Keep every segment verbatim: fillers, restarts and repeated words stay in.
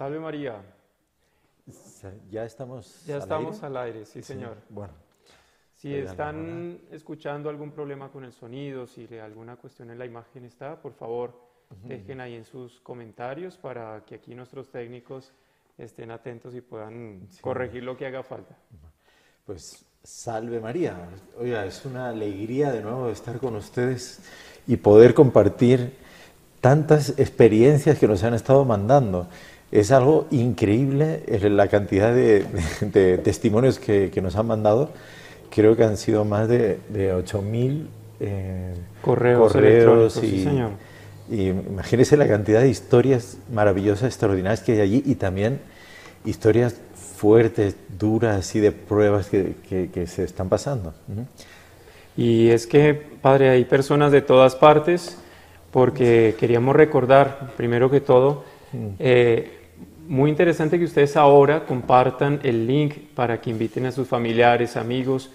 Salve María. Ya estamos Ya al estamos aire? al aire, sí, sí señor. Bueno. Si están alguna... escuchando algún problema con el sonido, si alguna cuestión en la imagen está, por favor, uh-huh. dejen ahí en sus comentarios para que aquí nuestros técnicos estén atentos y puedan sí. corregir lo que haga falta. Pues salve María. Oiga, es una alegría de nuevo estar con ustedes y poder compartir tantas experiencias que nos han estado mandando. Es algo increíble la cantidad de, de, de testimonios que, que nos han mandado. Creo que han sido más de, de ocho mil eh, correos, correos electrónicos, y, sí señor. Y imagínense la cantidad de historias maravillosas, extraordinarias que hay allí y también historias fuertes, duras y de pruebas que, que, que se están pasando. Y es que, padre, hay personas de todas partes porque queríamos recordar, primero que todo, eh, muy interesante que ustedes ahora compartan el link para que inviten a sus familiares, amigos.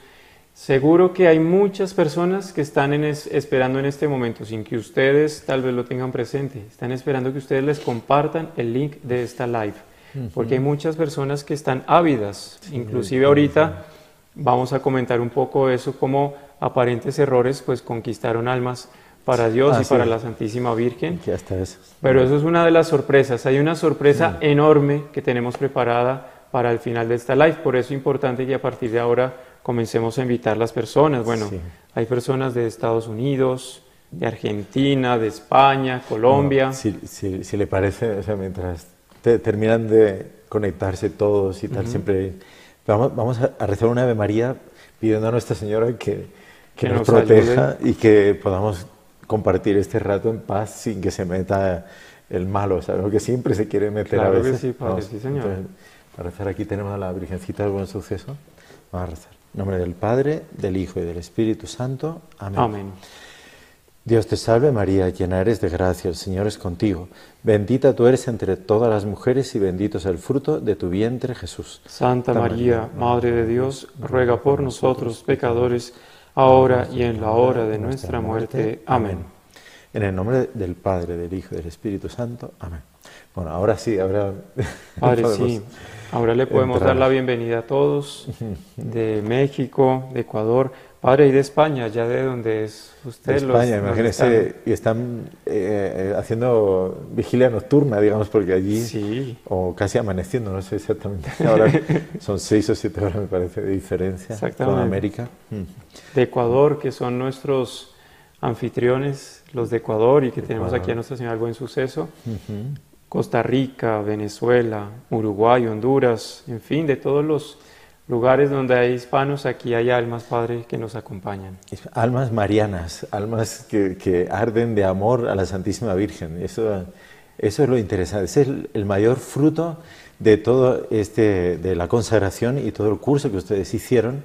Seguro que hay muchas personas que están en es, esperando en este momento, sin que ustedes tal vez lo tengan presente. Están esperando que ustedes les compartan el link de esta live, uh-huh. porque hay muchas personas que están ávidas. Sí, inclusive sí, ahorita sí. vamos a comentar un poco eso, cómo aparentes errores pues conquistaron almas para Dios ah, y sí. para la Santísima Virgen. Ya está eso. Pero eso es una de las sorpresas. Hay una sorpresa sí. enorme que tenemos preparada para el final de esta live. Por eso es importante que a partir de ahora comencemos a invitar las personas. Bueno, sí. hay personas de Estados Unidos, de Argentina, de España, Colombia. Bueno, si, si, si le parece, o sea, mientras te, terminan de conectarse todos y tal, uh-huh. siempre vamos, vamos a, a rezar una Ave María pidiendo a Nuestra Señora que, que, que nos, nos proteja ayude. Y que podamos compartir este rato en paz sin que se meta el malo, ¿sabes? Lo que siempre se quiere meter claro a veces. Claro que sí, padre, vamos, sí, señor. Entonces, para rezar aquí tenemos a la Virgencita del Buen Suceso. Vamos a rezar. En nombre del Padre, del Hijo y del Espíritu Santo. Amén. Amén. Dios te salve María, llena eres de gracia, el Señor es contigo. Bendita tú eres entre todas las mujeres y bendito es el fruto de tu vientre, Jesús. Santa María, Madre de Dios, ruega por nosotros pecadores, ahora y en la hora de nuestra muerte. Amén. En el nombre del Padre, del Hijo y del Espíritu Santo. Amén. Bueno, ahora sí, ahora... Padre, sí. Ahora le podemos entrar. dar la bienvenida a todos de México, de Ecuador, Padre, y de España, ya de donde es usted. De España, los, imagínese, están. y están eh, haciendo vigilia nocturna, digamos, porque allí, sí. o casi amaneciendo, no sé exactamente, ahora son seis o siete horas, me parece, de diferencia con América. De Ecuador, que son nuestros anfitriones, los de Ecuador, y que de tenemos Ecuador. aquí a Nuestra Señora del Buen Suceso, uh-huh. Costa Rica, Venezuela, Uruguay, Honduras, en fin, de todos los lugares donde hay hispanos, aquí hay almas, Padre, que nos acompañan. Almas marianas, almas que, que arden de amor a la Santísima Virgen. Eso, eso es lo interesante, ese es el, el mayor fruto de todo este, de la consagración y todo el curso que ustedes hicieron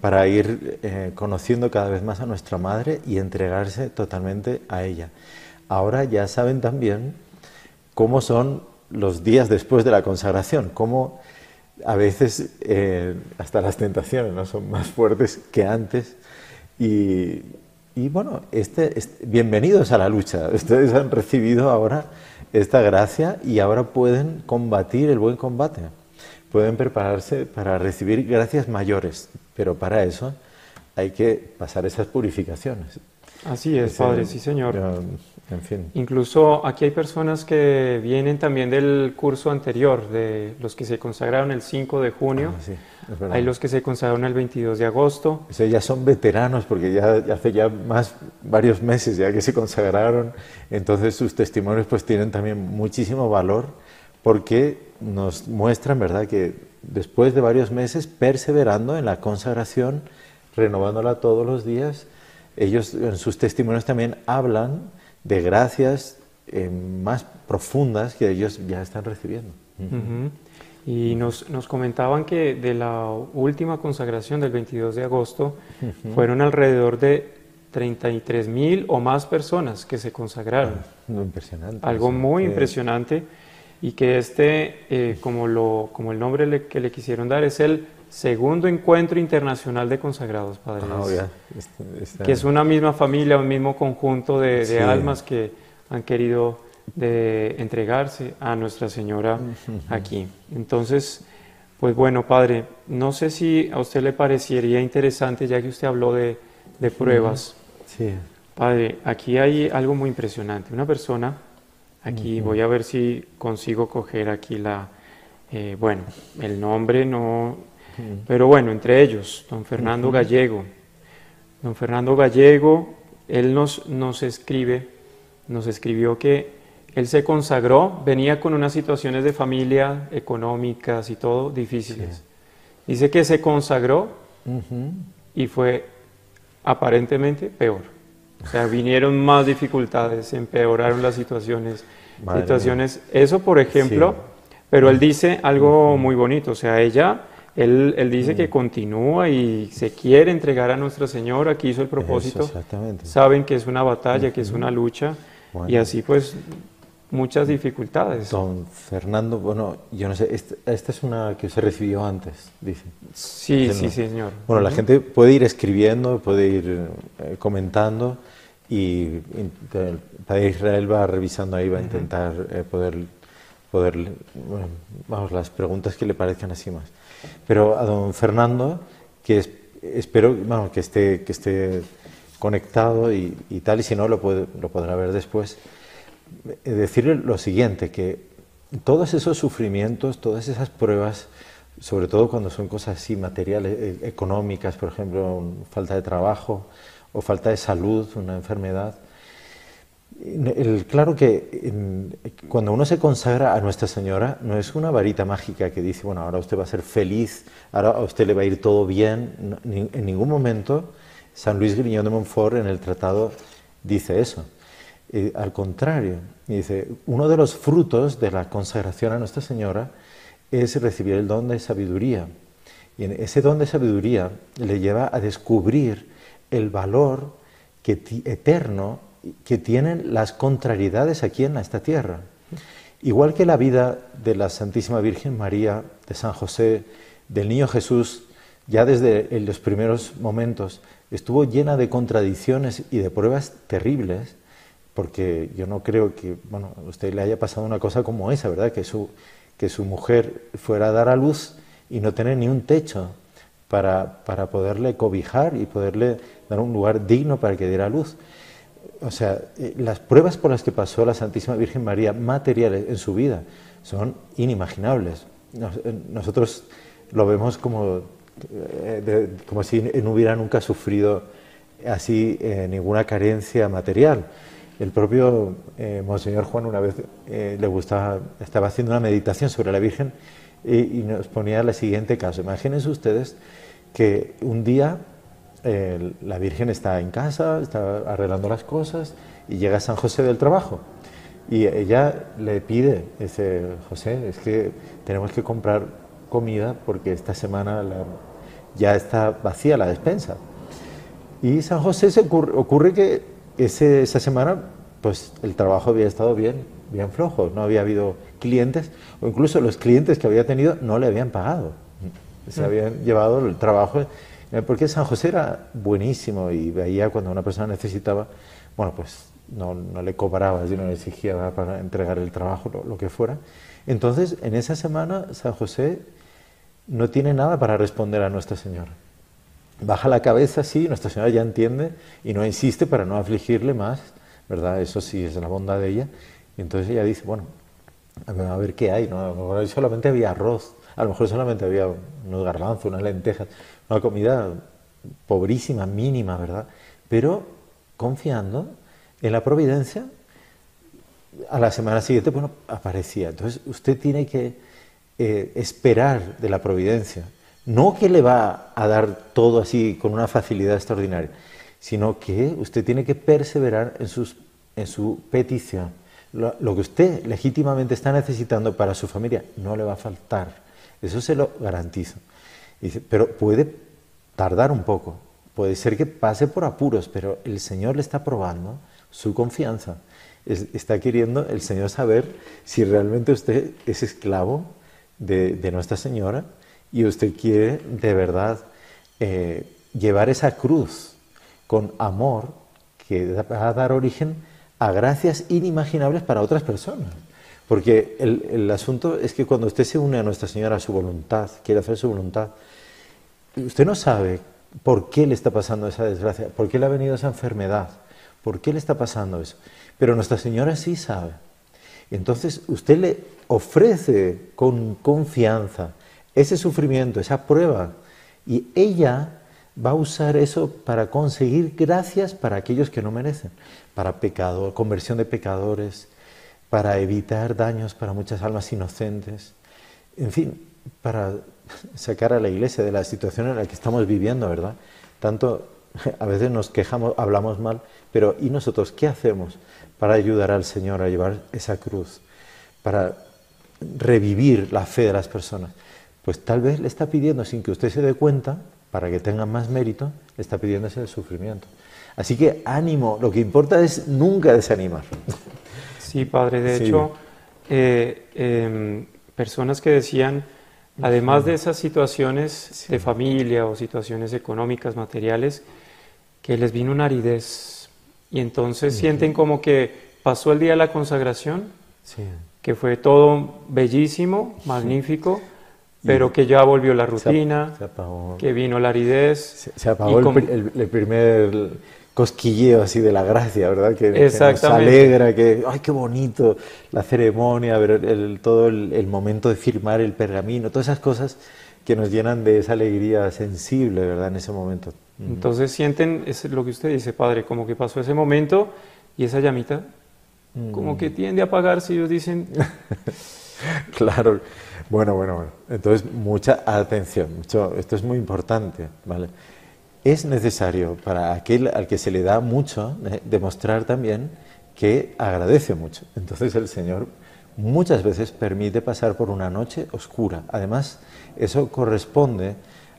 para ir eh, conociendo cada vez más a nuestra Madre y entregarse totalmente a ella. Ahora ya saben también cómo son los días después de la consagración, cómo a veces eh, hasta las tentaciones no son más fuertes que antes y, y bueno, este, este, bienvenidos a la lucha, ustedes han recibido ahora esta gracia y ahora pueden combatir el buen combate, pueden prepararse para recibir gracias mayores, pero para eso hay que pasar esas purificaciones. Así es, es Padre, el, sí señor. Yo, en fin. Incluso aquí hay personas que vienen también del curso anterior, de los que se consagraron el cinco de junio, ah, sí, hay los que se consagraron el veintidós de agosto. O sea, ya son veteranos porque ya, ya hace ya más, varios meses ya que se consagraron, entonces sus testimonios pues tienen también muchísimo valor porque nos muestran, ¿verdad?, que después de varios meses perseverando en la consagración, renovándola todos los días, ellos en sus testimonios también hablan de gracias eh, más profundas que ellos ya están recibiendo. Uh-huh. Y nos, nos comentaban que de la última consagración del veintidós de agosto uh-huh. fueron alrededor de treinta y tres mil o más personas que se consagraron. Ah, impresionante. Algo muy que... impresionante y que este, eh, como, lo, como el nombre le, que le quisieron dar, es el Segundo Encuentro Internacional de Consagrados, Padre. Oh, yeah. este, este... Que es una misma familia, un mismo conjunto de, de sí. almas que han querido de entregarse a Nuestra Señora aquí. Entonces, pues bueno, Padre, no sé si a usted le parecería interesante, ya que usted habló de, de pruebas. Sí. Padre, aquí hay algo muy impresionante. Una persona, aquí uh-huh. voy a ver si consigo coger aquí la, eh, bueno, el nombre no, uh-huh. pero bueno, entre ellos, don Fernando uh-huh. Gallego. Don Fernando Gallego, él nos, nos escribe, nos escribió que él se consagró, venía con unas situaciones de familia, económicas y todo, difíciles. Sí. Dice que se consagró uh-huh. y fue aparentemente peor. O sea, vinieron más dificultades, empeoraron las situaciones, Madre situaciones, mía. Eso por ejemplo, sí. pero él dice algo muy bonito, o sea, ella, él, él dice mm. que continúa y se quiere entregar a Nuestra Señora, que hizo el propósito, eso, exactamente. Saben que es una batalla, mm-hmm. que es una lucha, bueno. y así pues muchas dificultades. Don Fernando, bueno, yo no sé, esta, esta es una que se recibió antes, dice. Sí, dice, sí, no. sí, señor. Bueno, la uh-huh. gente puede ir escribiendo, puede ir eh, comentando y, y el Padre Israel va revisando ahí, va a intentar eh, poder, poder bueno, vamos, las preguntas que le parezcan así más. Pero a don Fernando, que es, espero bueno, que, esté, que esté conectado y, y tal, y si no lo, puede, lo podrá ver después, decirle lo siguiente, que todos esos sufrimientos, todas esas pruebas, sobre todo cuando son cosas así materiales, económicas, por ejemplo, falta de trabajo o falta de salud, una enfermedad, el, claro que cuando uno se consagra a Nuestra Señora no es una varita mágica que dice, bueno, ahora usted va a ser feliz, ahora a usted le va a ir todo bien, en ningún momento San Luis Grignion de Montfort en el tratado dice eso. Eh, al contrario, dice, uno de los frutos de la consagración a Nuestra Señora es recibir el don de sabiduría. Y en ese don de sabiduría le lleva a descubrir el valor que eterno que tienen las contrariedades aquí en esta tierra. Igual que la vida de la Santísima Virgen María, de San José, del Niño Jesús, ya desde en los primeros momentos estuvo llena de contradicciones y de pruebas terribles, porque yo no creo que, bueno, a usted le haya pasado una cosa como esa, ¿verdad? Que su, que su mujer fuera a dar a luz y no tener ni un techo para, para poderle cobijar y poderle dar un lugar digno para que diera luz. O sea, las pruebas por las que pasó la Santísima Virgen María materiales en su vida son inimaginables. Nos, nosotros lo vemos como, eh, de, como si no hubiera nunca sufrido así eh, ninguna carencia material. El propio eh, Monseñor Juan una vez eh, le gustaba, estaba haciendo una meditación sobre la Virgen y, y nos ponía el siguiente caso. Imagínense ustedes que un día eh, la Virgen está en casa, está arreglando las cosas y llega San José del trabajo y ella le pide, dice, José, es que tenemos que comprar comida porque esta semana la, ya está vacía la despensa. Y San José se ocurre, ocurre que Ese, esa semana, pues el trabajo había estado bien, bien flojo, no había habido clientes, o incluso los clientes que había tenido no le habían pagado, se habían llevado el trabajo, porque San José era buenísimo y veía cuando una persona necesitaba, bueno, pues no, no le cobraba, sino le exigía para entregar el trabajo, lo, lo que fuera. Entonces, en esa semana, San José no tiene nada para responder a Nuestra Señora. Baja la cabeza, sí, Nuestra Señora ya entiende y no insiste para no afligirle más, ¿verdad? Eso sí es la bondad de ella. Y entonces ella dice, bueno, a ver qué hay, ¿no? A lo mejor solamente había arroz, a lo mejor solamente había unos garbanzos, unas lentejas, una comida pobrísima, mínima, ¿verdad? Pero confiando en la providencia, a la semana siguiente, bueno, aparecía. Entonces usted tiene que eh, esperar de la providencia. No que le va a dar todo así con una facilidad extraordinaria, sino que usted tiene que perseverar en, sus, en su petición. Lo, lo que usted legítimamente está necesitando para su familia no le va a faltar, eso se lo garantizo. Dice, pero puede tardar un poco, puede ser que pase por apuros, pero el Señor le está probando su confianza. Es, está queriendo el Señor saber si realmente usted es esclavo de, de Nuestra Señora, y usted quiere de verdad eh, llevar esa cruz con amor que va a dar origen a gracias inimaginables para otras personas. Porque el, el asunto es que cuando usted se une a Nuestra Señora a su voluntad, quiere hacer su voluntad, usted no sabe por qué le está pasando esa desgracia, por qué le ha venido esa enfermedad, por qué le está pasando eso. Pero Nuestra Señora sí sabe. Entonces usted le ofrece con confianza ese sufrimiento, esa prueba, y ella va a usar eso para conseguir gracias para aquellos que no merecen, para pecado, conversión de pecadores, para evitar daños para muchas almas inocentes, en fin, para sacar a la Iglesia de la situación en la que estamos viviendo, ¿verdad? Tanto a veces nos quejamos, hablamos mal, pero ¿y nosotros qué hacemos para ayudar al Señor a llevar esa cruz, para revivir la fe de las personas? Pues tal vez le está pidiendo, sin que usted se dé cuenta, para que tengan más mérito, le está pidiendo ese sufrimiento. Así que ánimo, lo que importa es nunca desanimar. Sí, padre, de sí. hecho, eh, eh, personas que decían, además de esas situaciones sí. de familia o situaciones económicas, materiales, que les vino una aridez y entonces sí. sienten como que pasó el día de la consagración, sí. que fue todo bellísimo, magnífico, sí. pero que ya volvió la rutina, se apagó, que vino la aridez. Se, se apagó con... el, el, el primer cosquilleo así de la gracia, ¿verdad? Que, que nos alegra, que ¡ay, qué bonito! La ceremonia, ver el, todo el, el momento de firmar el pergamino, todas esas cosas que nos llenan de esa alegría sensible, ¿verdad? En ese momento. Entonces sienten, es lo que usted dice, padre, como que pasó ese momento y esa llamita mm. como que tiende a apagarse y ellos dicen... Claro. Bueno, bueno, bueno. Entonces, mucha atención. Mucho, esto es muy importante, ¿vale? Es necesario para aquel al que se le da mucho, eh, demostrar también que agradece mucho. Entonces, el Señor muchas veces permite pasar por una noche oscura. Además, eso corresponde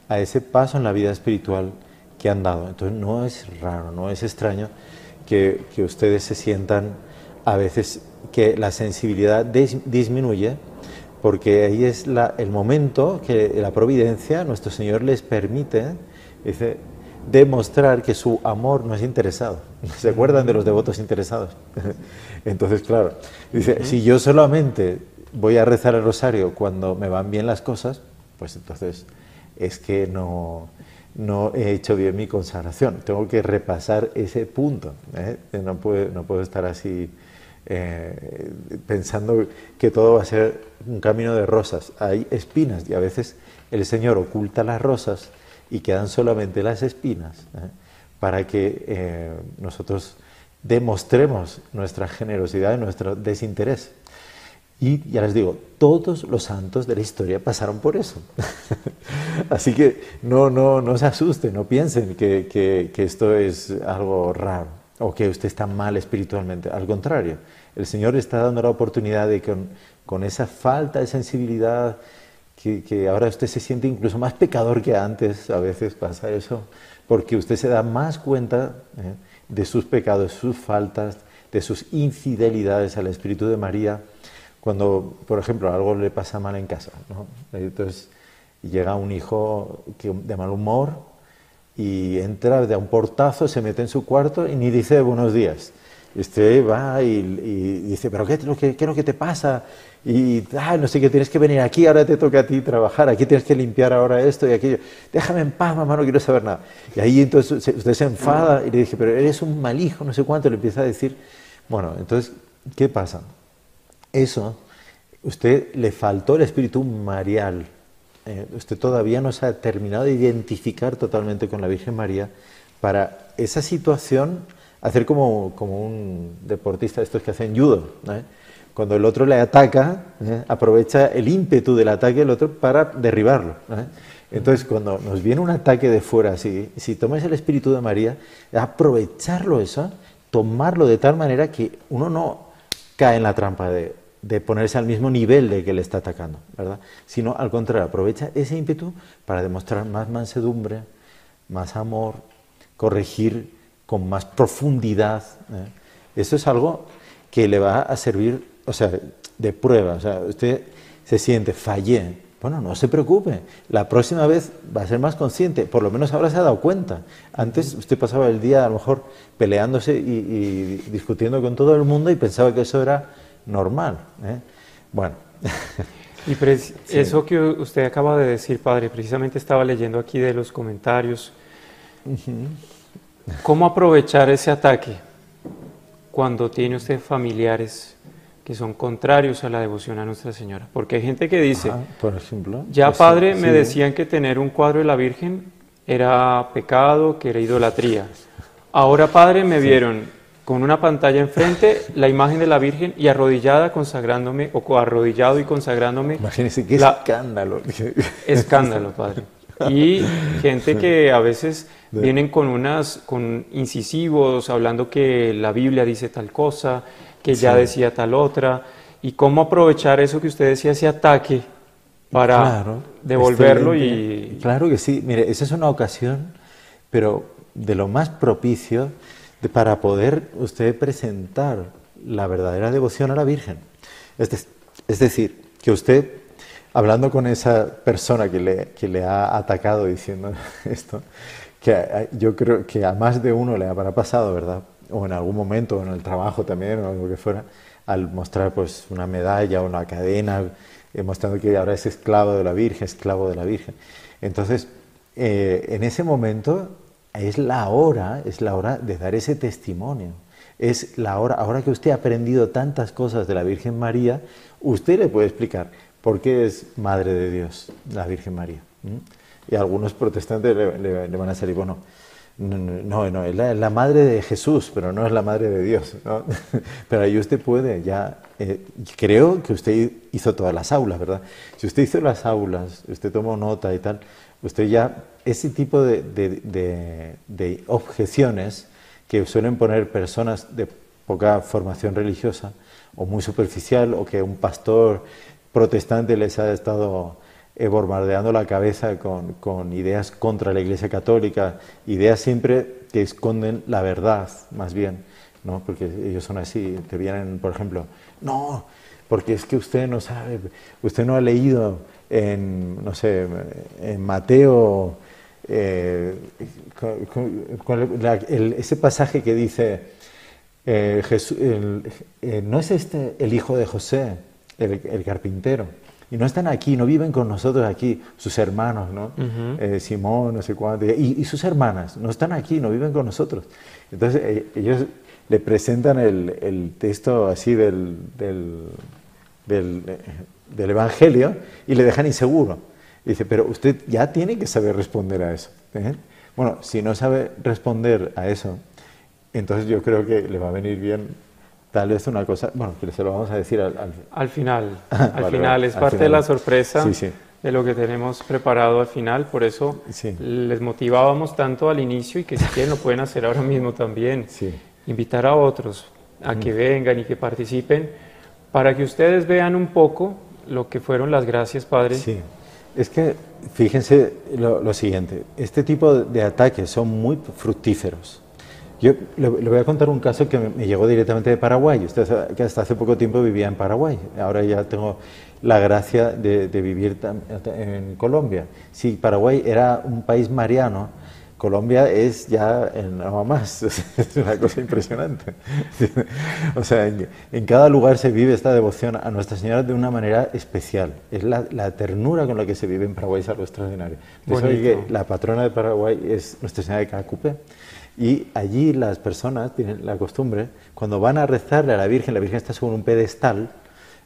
a ese paso en la vida espiritual que han dado. Entonces, no es raro, no es extraño que, que ustedes se sientan a veces que la sensibilidad dis- disminuye, porque ahí es la, el momento que la providencia, nuestro Señor, les permite, dice, demostrar que su amor no es interesado. ¿Se acuerdan de los devotos interesados? Entonces, claro, dice, si yo solamente voy a rezar el rosario cuando me van bien las cosas, pues entonces es que no, no he hecho bien mi consagración. Tengo que repasar ese punto, ¿eh? No puedo, no puedo estar así... Eh, pensando que todo va a ser un camino de rosas. Hay espinas y a veces el Señor oculta las rosas y quedan solamente las espinas, ¿eh? Para que eh, nosotros demostremos nuestra generosidad y nuestro desinterés. Y ya les digo, todos los santos de la historia pasaron por eso. Así que no, no, no se asusten, no piensen que, que, que esto es algo raro o que usted está mal espiritualmente. Al contrario, el Señor le está dando la oportunidad de que con, con esa falta de sensibilidad, que, que ahora usted se siente incluso más pecador que antes, a veces pasa eso, porque usted se da más cuenta eh, de sus pecados, sus faltas, de sus infidelidades al Espíritu de María, cuando, por ejemplo, algo le pasa mal en casa, ¿no? Entonces llega un hijo que, de mal humor, y entra de un portazo, se mete en su cuarto y ni dice buenos días. Usted va y, y dice, pero qué, qué, ¿qué es lo que te pasa? Y ah, no sé qué, tienes que venir aquí, ahora te toca a ti trabajar, aquí tienes que limpiar ahora esto y aquello. Déjame en paz, mamá, no quiero saber nada. Y ahí entonces usted se enfada y le dice, pero eres un mal hijo, no sé cuánto, le empieza a decir. Bueno, entonces, ¿qué pasa? Eso, usted le faltó el espíritu marial. Eh, usted todavía no se ha terminado de identificar totalmente con la Virgen María para esa situación, hacer como, como un deportista de estos que hacen judo, ¿eh? Cuando el otro le ataca, ¿eh? Aprovecha el ímpetu del ataque del otro para derribarlo, ¿eh? Entonces, cuando nos viene un ataque de fuera así, si tomas el Espíritu de María, aprovecharlo eso, tomarlo de tal manera que uno no cae en la trampa de... de ponerse al mismo nivel de que le está atacando, ¿verdad? Sino al contrario, aprovecha ese ímpetu para demostrar más mansedumbre, más amor, corregir con más profundidad, ¿eh? Eso es algo que le va a servir, o sea, de prueba. O sea, usted se siente, fallé, Bueno, no se preocupe, la próxima vez va a ser más consciente, por lo menos ahora se ha dado cuenta. Antes usted pasaba el día a lo mejor peleándose y, y discutiendo con todo el mundo y pensaba que eso era normal, ¿eh? Bueno. Y sí. Eso que usted acaba de decir, padre, precisamente estaba leyendo aquí de los comentarios. Uh-huh. ¿Cómo aprovechar ese ataque cuando tiene usted familiares que son contrarios a la devoción a Nuestra Señora? Porque hay gente que dice, ajá, por ejemplo, ya pues, padre, sí, me sí. decían que tener un cuadro de la Virgen era pecado, que era idolatría. Ahora, padre, me sí. vieron con una pantalla enfrente, la imagen de la Virgen y arrodillada consagrándome, o arrodillado y consagrándome. Imagínese qué la... escándalo. Escándalo, padre. Y gente que a veces vienen con unas, con incisivos, hablando que la Biblia dice tal cosa, que ya sí. decía tal otra, y cómo aprovechar eso que usted decía, ese ataque, para claro, devolverlo y... Claro que sí, mire, esa es una ocasión, pero de lo más propicio, de, para poder usted presentar la verdadera devoción a la Virgen. Es, de, es decir, que usted, hablando con esa persona que le, que le ha atacado diciendo esto, que a, yo creo que a más de uno le habrá pasado, ¿verdad?, o en algún momento, o en el trabajo también, o algo que fuera, al mostrar pues una medalla, una cadena, eh, mostrando que ahora es esclavo de la Virgen, esclavo de la Virgen. Entonces, eh, en ese momento es la hora, es la hora de dar ese testimonio. Es la hora, ahora que usted ha aprendido tantas cosas de la Virgen María, usted le puede explicar por qué es Madre de Dios, la Virgen María. ¿Mm? Y a algunos protestantes le, le, le van a salir, bueno, No, no, no, es la, la madre de Jesús, pero no es la madre de Dios, ¿no? Pero ahí usted puede, ya, eh, creo que usted hizo todas las aulas, ¿verdad? Si usted hizo las aulas, usted tomó nota y tal, usted ya, ese tipo de, de, de, de objeciones que suelen poner personas de poca formación religiosa, o muy superficial, o que un pastor protestante les ha estado bombardeando la cabeza con, con ideas contra la Iglesia Católica, ideas siempre que esconden la verdad, más bien, ¿no? Porque ellos son así, te vienen, por ejemplo, no, porque es que usted no sabe, usted no ha leído en, no sé, en Mateo, eh, con, con, con la, el, ese pasaje que dice, eh, Jesús, el, eh, ¿no es este el hijo de José, el, el carpintero? Y no están aquí, no viven con nosotros aquí, sus hermanos, ¿no? Uh-huh. eh, Simón, no sé cuánto, y, y sus hermanas, no están aquí, no viven con nosotros. Entonces, eh, ellos le presentan el, el texto así del, del, del, del Evangelio y le dejan inseguro. Y dice, pero usted ya tiene que saber responder a eso, ¿eh? Bueno, si no sabe responder a eso, entonces yo creo que le va a venir bien... Tal vez una cosa, bueno, que se lo vamos a decir al, al... al final. Ah, al vale, final, es al parte final. De la sorpresa sí, sí. de lo que tenemos preparado al final, por eso sí. les motivábamos tanto al inicio y que si quieren lo pueden hacer ahora mismo también. Sí. Invitar a otros a mm. que vengan y que participen para que ustedes vean un poco lo que fueron las gracias, padre. Sí, es que fíjense lo, lo siguiente, este tipo de ataques son muy fructíferos. Yo le voy a contar un caso que me llegó directamente de Paraguay. Usted sabe que hasta hace poco tiempo vivía en Paraguay. Ahora ya tengo la gracia de, de vivir en Colombia. Si Paraguay era un país mariano, Colombia es ya nada más. Es una cosa impresionante. O sea, en, en cada lugar se vive esta devoción a Nuestra Señora de una manera especial. Es la, la ternura con la que se vive en Paraguay, es algo extraordinario. Que la patrona de Paraguay es Nuestra Señora de Cacupe. Y allí las personas tienen la costumbre, cuando van a rezarle a la Virgen, la Virgen está sobre un pedestal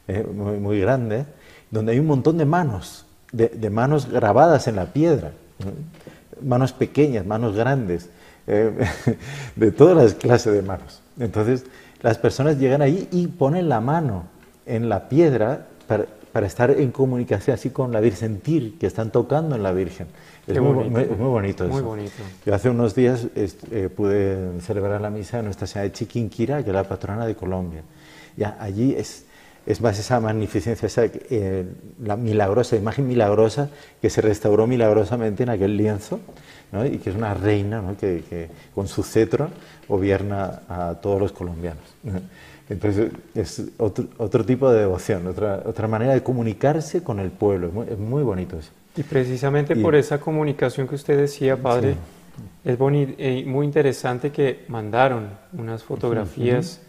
eh, muy, muy grande, donde hay un montón de manos, de, de manos grabadas en la piedra, manos pequeñas, manos grandes, eh, de todas las clases de manos. Entonces las personas llegan ahí y ponen la mano en la piedra para, para estar en comunicación así con la Virgen, sentir que están tocando en la Virgen. Es muy bonito, muy, muy bonito eso. Muy bonito. Yo hace unos días eh, pude celebrar la misa de Nuestra Señora de Chiquinquira, que es la patrona de Colombia. Ya, allí es, Es más, esa magnificencia, esa eh, la milagrosa, imagen milagrosa que se restauró milagrosamente en aquel lienzo, ¿no? Y que es una reina, ¿no? que, que con su cetro gobierna a todos los colombianos. Entonces es otro, otro tipo de devoción, otra, otra manera de comunicarse con el pueblo, es muy, es muy bonito eso. Y precisamente y, por esa comunicación que usted decía, padre, sí. Es boni- eh, muy interesante que mandaron unas fotografías... Uh-huh.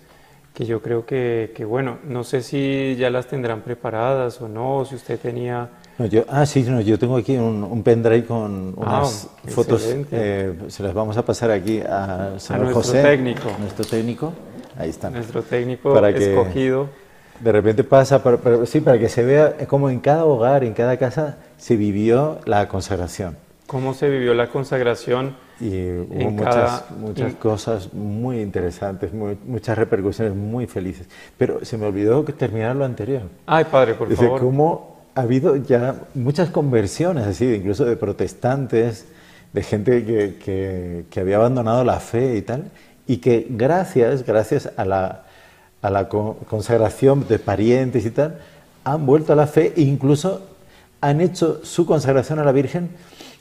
que yo creo que, que, bueno, no sé si ya las tendrán preparadas o no, o si usted tenía... No, yo, ah, sí, no, yo tengo aquí un, un pendrive con unas ah, fotos, eh, se las vamos a pasar aquí a San José, técnico. nuestro técnico, ahí está. Nuestro técnico para escogido. Que de repente pasa, para, para, sí, para que se vea, es como en cada hogar, en cada casa, se vivió la consagración. Cómo se vivió la consagración. Y hubo muchas, cada... muchas cosas muy interesantes, muy, muchas repercusiones muy felices. Pero se me olvidó terminar lo anterior. Ay, padre, por Desde favor. Cómo ha habido ya muchas conversiones, así, incluso de protestantes, de gente que, que, que había abandonado la fe y tal, y que gracias, gracias a la, a la consagración de parientes y tal, han vuelto a la fe e incluso han hecho su consagración a la Virgen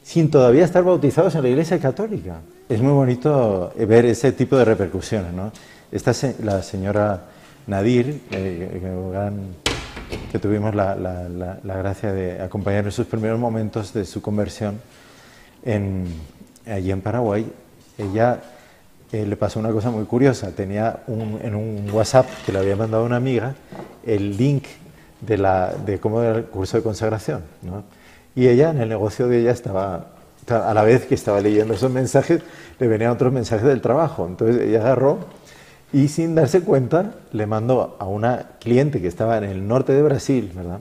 sin todavía estar bautizados en la Iglesia Católica. Es muy bonito ver ese tipo de repercusiones, ¿no? Esta se, la señora Nadir, eh, gran, que tuvimos la, la, la, la gracia de acompañar en sus primeros momentos de su conversión en, allí en Paraguay, ella eh, le pasó una cosa muy curiosa. Tenía un, en un WhatsApp que le había mandado una amiga el link de, la, de cómo era el curso de consagración, ¿no? Y ella, en el negocio de ella, estaba, a la vez que estaba leyendo esos mensajes, le venían otros mensajes del trabajo. Entonces ella agarró y, sin darse cuenta, le mandó a una cliente que estaba en el norte de Brasil, ¿verdad?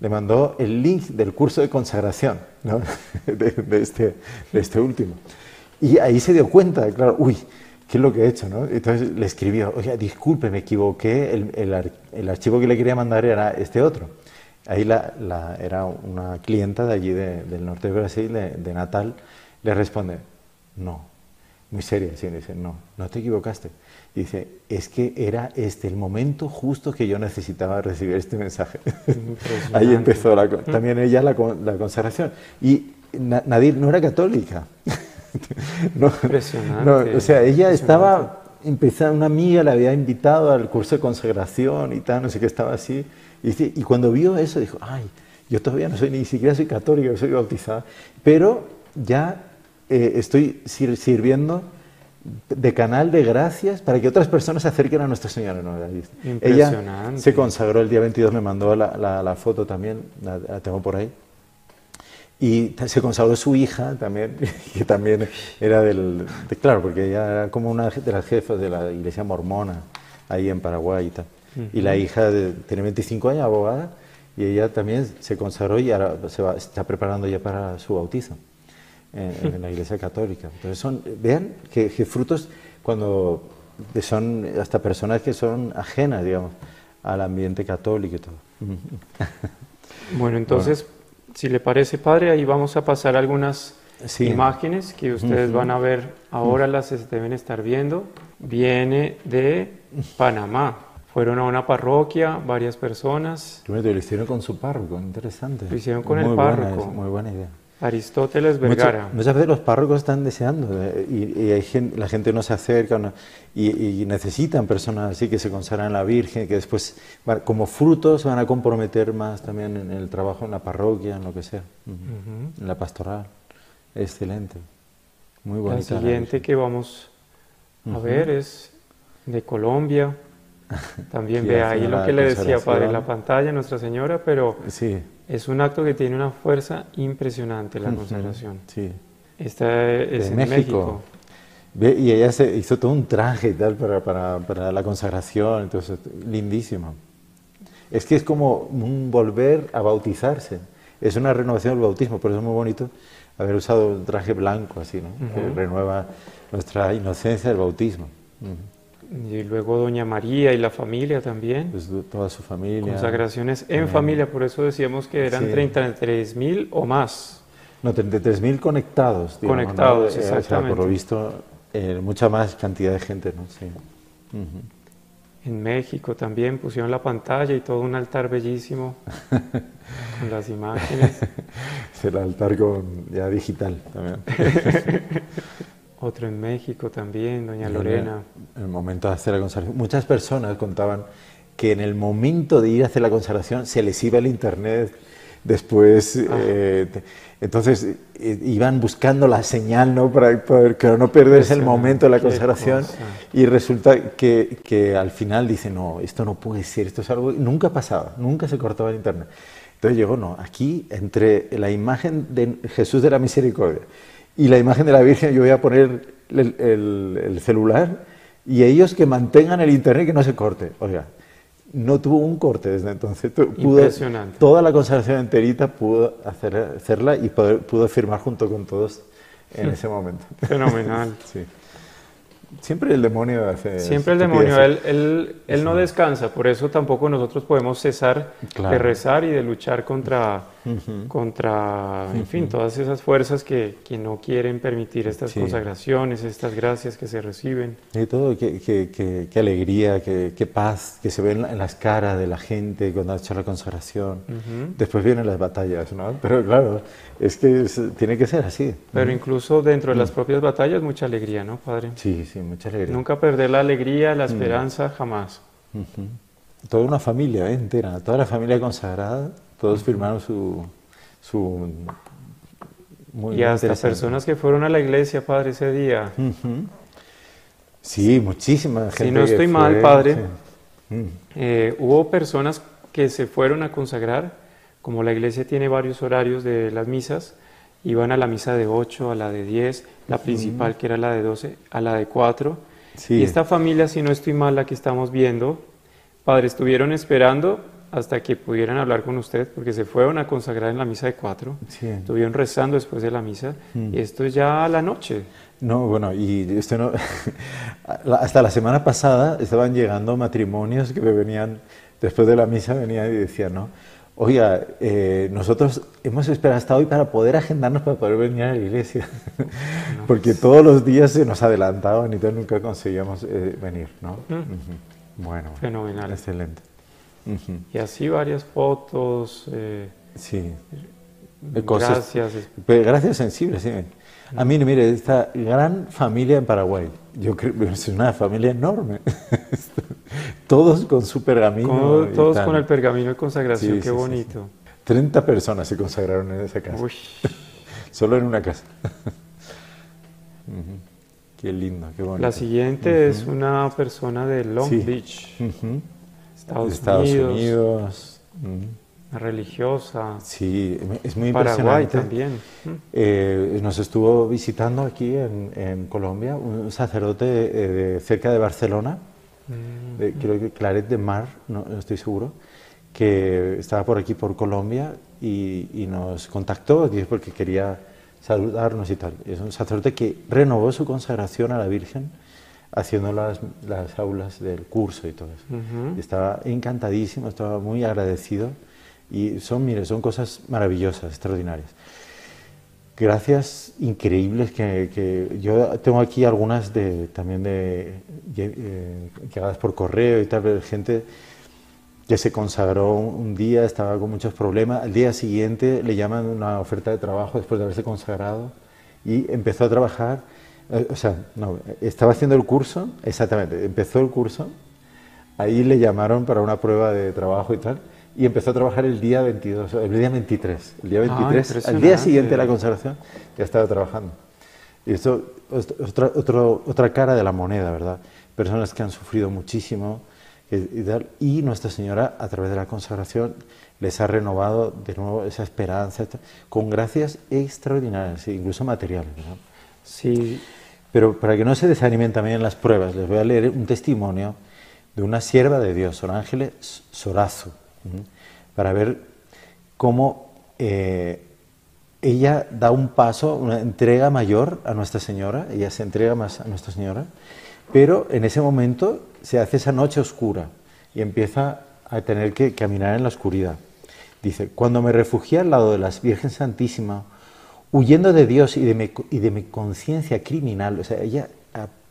Le mandó el link del curso de consagración, ¿no? de, de, este, de este último. Y ahí se dio cuenta, claro, uy, ¿qué es lo que he hecho, no? Entonces le escribió, oye, disculpe, me equivoqué, el, el, el archivo que le quería mandar era este otro. Ahí la, la, era una clienta de allí, de, del norte de Brasil, de, de Natal, le responde, no, muy seria, sí, dice, no, no te equivocaste. Y dice, es que era este el momento justo que yo necesitaba recibir este mensaje. Ahí empezó la, también ella la, la consagración. Y Nadir no era católica. no, impresionante. No, o sea, ella estaba, empezaba, una amiga la había invitado al curso de consagración y tal, no sé qué, estaba así. Y cuando vio eso dijo, ay, yo todavía no soy, ni siquiera soy católica, yo soy bautizada, pero ya eh, estoy sirviendo de canal de gracias para que otras personas se acerquen a Nuestra Señora. ¿No? Impresionante. Ella se consagró el día veintidós, me mandó la, la, la foto también, la, la tengo por ahí, y se consagró su hija también, que también era del, de, claro, porque ella era como una de las jefas de la iglesia mormona ahí en Paraguay y tal. Y la hija de, tiene veinticinco años, abogada, y ella también se consagró y ahora se va, está preparando ya para su bautizo en, en la Iglesia Católica. Entonces, son, vean que, que frutos cuando son hasta personas que son ajenas, digamos, al ambiente católico y todo. Bueno, entonces, bueno. Si le parece, padre, ahí vamos a pasar algunas sí. imágenes que ustedes uh-huh. van a ver ahora, las deben estar viendo. Viene de Panamá. Fueron a una parroquia, varias personas. Lo hicieron con su párroco, interesante. Lo hicieron con muy el párroco. Buena, muy buena idea. Aristóteles Vergara. Muchas, muchas veces los párrocos están deseando, eh, y, y hay gente, la gente no se acerca no, y, y necesitan personas así que se consagran a la Virgen, que después, como frutos, van a comprometer más también en el trabajo, en la parroquia, en lo que sea, uh-huh. Uh-huh. en la pastoral. Excelente. Muy bonita. La siguiente la que vamos a uh-huh. ver es de Colombia. También ve ahí lo que le decía padre en la pantalla, Nuestra Señora, pero sí. es un acto que tiene una fuerza impresionante la consagración. Sí. Esta es en México. México. Y ella se hizo todo un traje y tal para, para, para la consagración, entonces lindísimo. Es que es como un volver a bautizarse, es una renovación del bautismo, por eso es muy bonito haber usado un traje blanco así, ¿no? Uh-huh. Que renueva nuestra inocencia del bautismo. Uh-huh. Y luego Doña María y la familia también. Pues toda su familia. Consagraciones en eh, familia, por eso decíamos que eran sí. treinta y tres mil o más. No, treinta y tres mil conectados. Digamos, conectados, ¿no? Exactamente. O sea, por lo visto, eh, mucha más cantidad de gente, ¿no? Sí. Uh-huh. En México también pusieron la pantalla y todo un altar bellísimo con las imágenes. Es el altar con, ya digital también. Otro en México también, doña Lorena. En el momento de hacer la consagración, muchas personas contaban que en el momento de ir a hacer la consagración se les iba el internet. Después, eh, entonces, eh, iban buscando la señal, ¿no?, para poder, para no perderse el momento de la consagración, y resulta que, que al final dicen, no, esto no puede ser, esto es algo que nunca pasaba, nunca se cortaba el internet. Entonces llegó, no, aquí, entre la imagen de Jesús de la Misericordia y la imagen de la Virgen, yo voy a poner el, el, el celular, y ellos que mantengan el internet, que no se corte, oiga. No tuvo un corte desde entonces. Pudo, toda la consagración enterita pudo hacer, hacerla y poder, pudo firmar junto con todos en ese momento. Fenomenal. Sí. Siempre el demonio hace... Siempre el demonio, él, él, él no descansa, por eso tampoco nosotros podemos cesar, claro, de rezar y de luchar contra, uh-huh, contra, en fin, uh-huh, todas esas fuerzas que, que no quieren permitir estas, sí, consagraciones, estas gracias que se reciben. Y todo, qué, qué, qué, qué alegría, qué, qué paz que se ve en, la, en las caras de la gente cuando ha hecho la consagración. Uh-huh. Después vienen las batallas, ¿no? Pero claro, es que es, tiene que ser así. Pero uh-huh, incluso dentro de las propias batallas, mucha alegría, ¿no, padre? Sí, sí. Sí, mucha alegría. Nunca perder la alegría, la esperanza, mm, jamás. Uh-huh. Toda una familia, ¿eh?, entera, toda la familia consagrada, todos, uh-huh, firmaron su... su muy y hasta personas que fueron a la iglesia, padre, ese día. Uh-huh. Sí, muchísima gente. Si no estoy mal, padre, sí, mm, eh, hubo personas que se fueron a consagrar, como la iglesia tiene varios horarios de las misas, iban a la misa de ocho, a la de diez, la principal, uh-huh, que era la de doce, a la de cuatro. Sí. Y esta familia, si no estoy mal, la que estamos viendo, padre, estuvieron esperando hasta que pudieran hablar con usted, porque se fueron a consagrar en la misa de cuatro, sí, estuvieron rezando después de la misa, uh-huh, y esto es ya a la noche. No, bueno, y esto no... hasta la semana pasada estaban llegando matrimonios que venían, después de la misa venían y decían, ¿no?, oiga, eh, nosotros hemos esperado hasta hoy para poder agendarnos, para poder venir a la iglesia, porque todos los días se nos adelantaban y nunca conseguíamos eh, venir, ¿no? Mm. Uh-huh. Bueno, fenomenal. Excelente. Uh-huh. Y así varias fotos. Eh, sí. Cosas, gracias. Gracias sensibles, sí. A mí, mire, esta gran familia en Paraguay, yo creo que es una familia enorme. Todos con su pergamino. Con, todos con el pergamino de consagración, sí, qué sí, bonito. Sí, sí. treinta personas se consagraron en esa casa. Uy. Solo en una casa. Uh-huh. Qué lindo, qué bonito. La siguiente, uh-huh, es una persona de Long, sí, Beach, uh-huh, Estados, Estados Unidos. Unidos. Uh-huh. Religiosa. Sí, es muy Paraguay impresionante. Paraguay también. Eh, nos estuvo visitando aquí en, en Colombia un sacerdote de, de cerca de Barcelona, mm, de, creo que Claret de Mar, no, no estoy seguro, que estaba por aquí, por Colombia, y, y nos contactó porque quería saludarnos y tal. Es un sacerdote que renovó su consagración a la Virgen haciendo las, las aulas del curso y todo eso. Uh-huh. Estaba encantadísimo, estaba muy agradecido. Y son, mire, son cosas maravillosas, extraordinarias. Gracias increíbles que, que yo tengo aquí algunas de, también de, eh, llegadas por correo y tal, gente que se consagró un día, estaba con muchos problemas, al día siguiente le llaman una oferta de trabajo después de haberse consagrado y empezó a trabajar, eh, o sea, no, estaba haciendo el curso, exactamente, empezó el curso, ahí le llamaron para una prueba de trabajo y tal, y empezó a trabajar el día veintidós, el día veintitrés, el día veintitrés, ah, al día siguiente de la consagración, ya estaba trabajando. Y esto es otra, otro, otra cara de la moneda, ¿verdad? Personas que han sufrido muchísimo, y Nuestra Señora, a través de la consagración, les ha renovado de nuevo esa esperanza, con gracias extraordinarias, incluso materiales, ¿verdad? Sí. Pero para que no se desanimen también las pruebas, les voy a leer un testimonio de una sierva de Dios, Sor Ángeles Sorazo, para ver cómo eh, ella da un paso, una entrega mayor a Nuestra Señora, ella se entrega más a Nuestra Señora, pero en ese momento se hace esa noche oscura y empieza a tener que caminar en la oscuridad. Dice, cuando me refugié al lado de la Virgen Santísima, huyendo de Dios y de mi, y de mi conciencia criminal, o sea, ella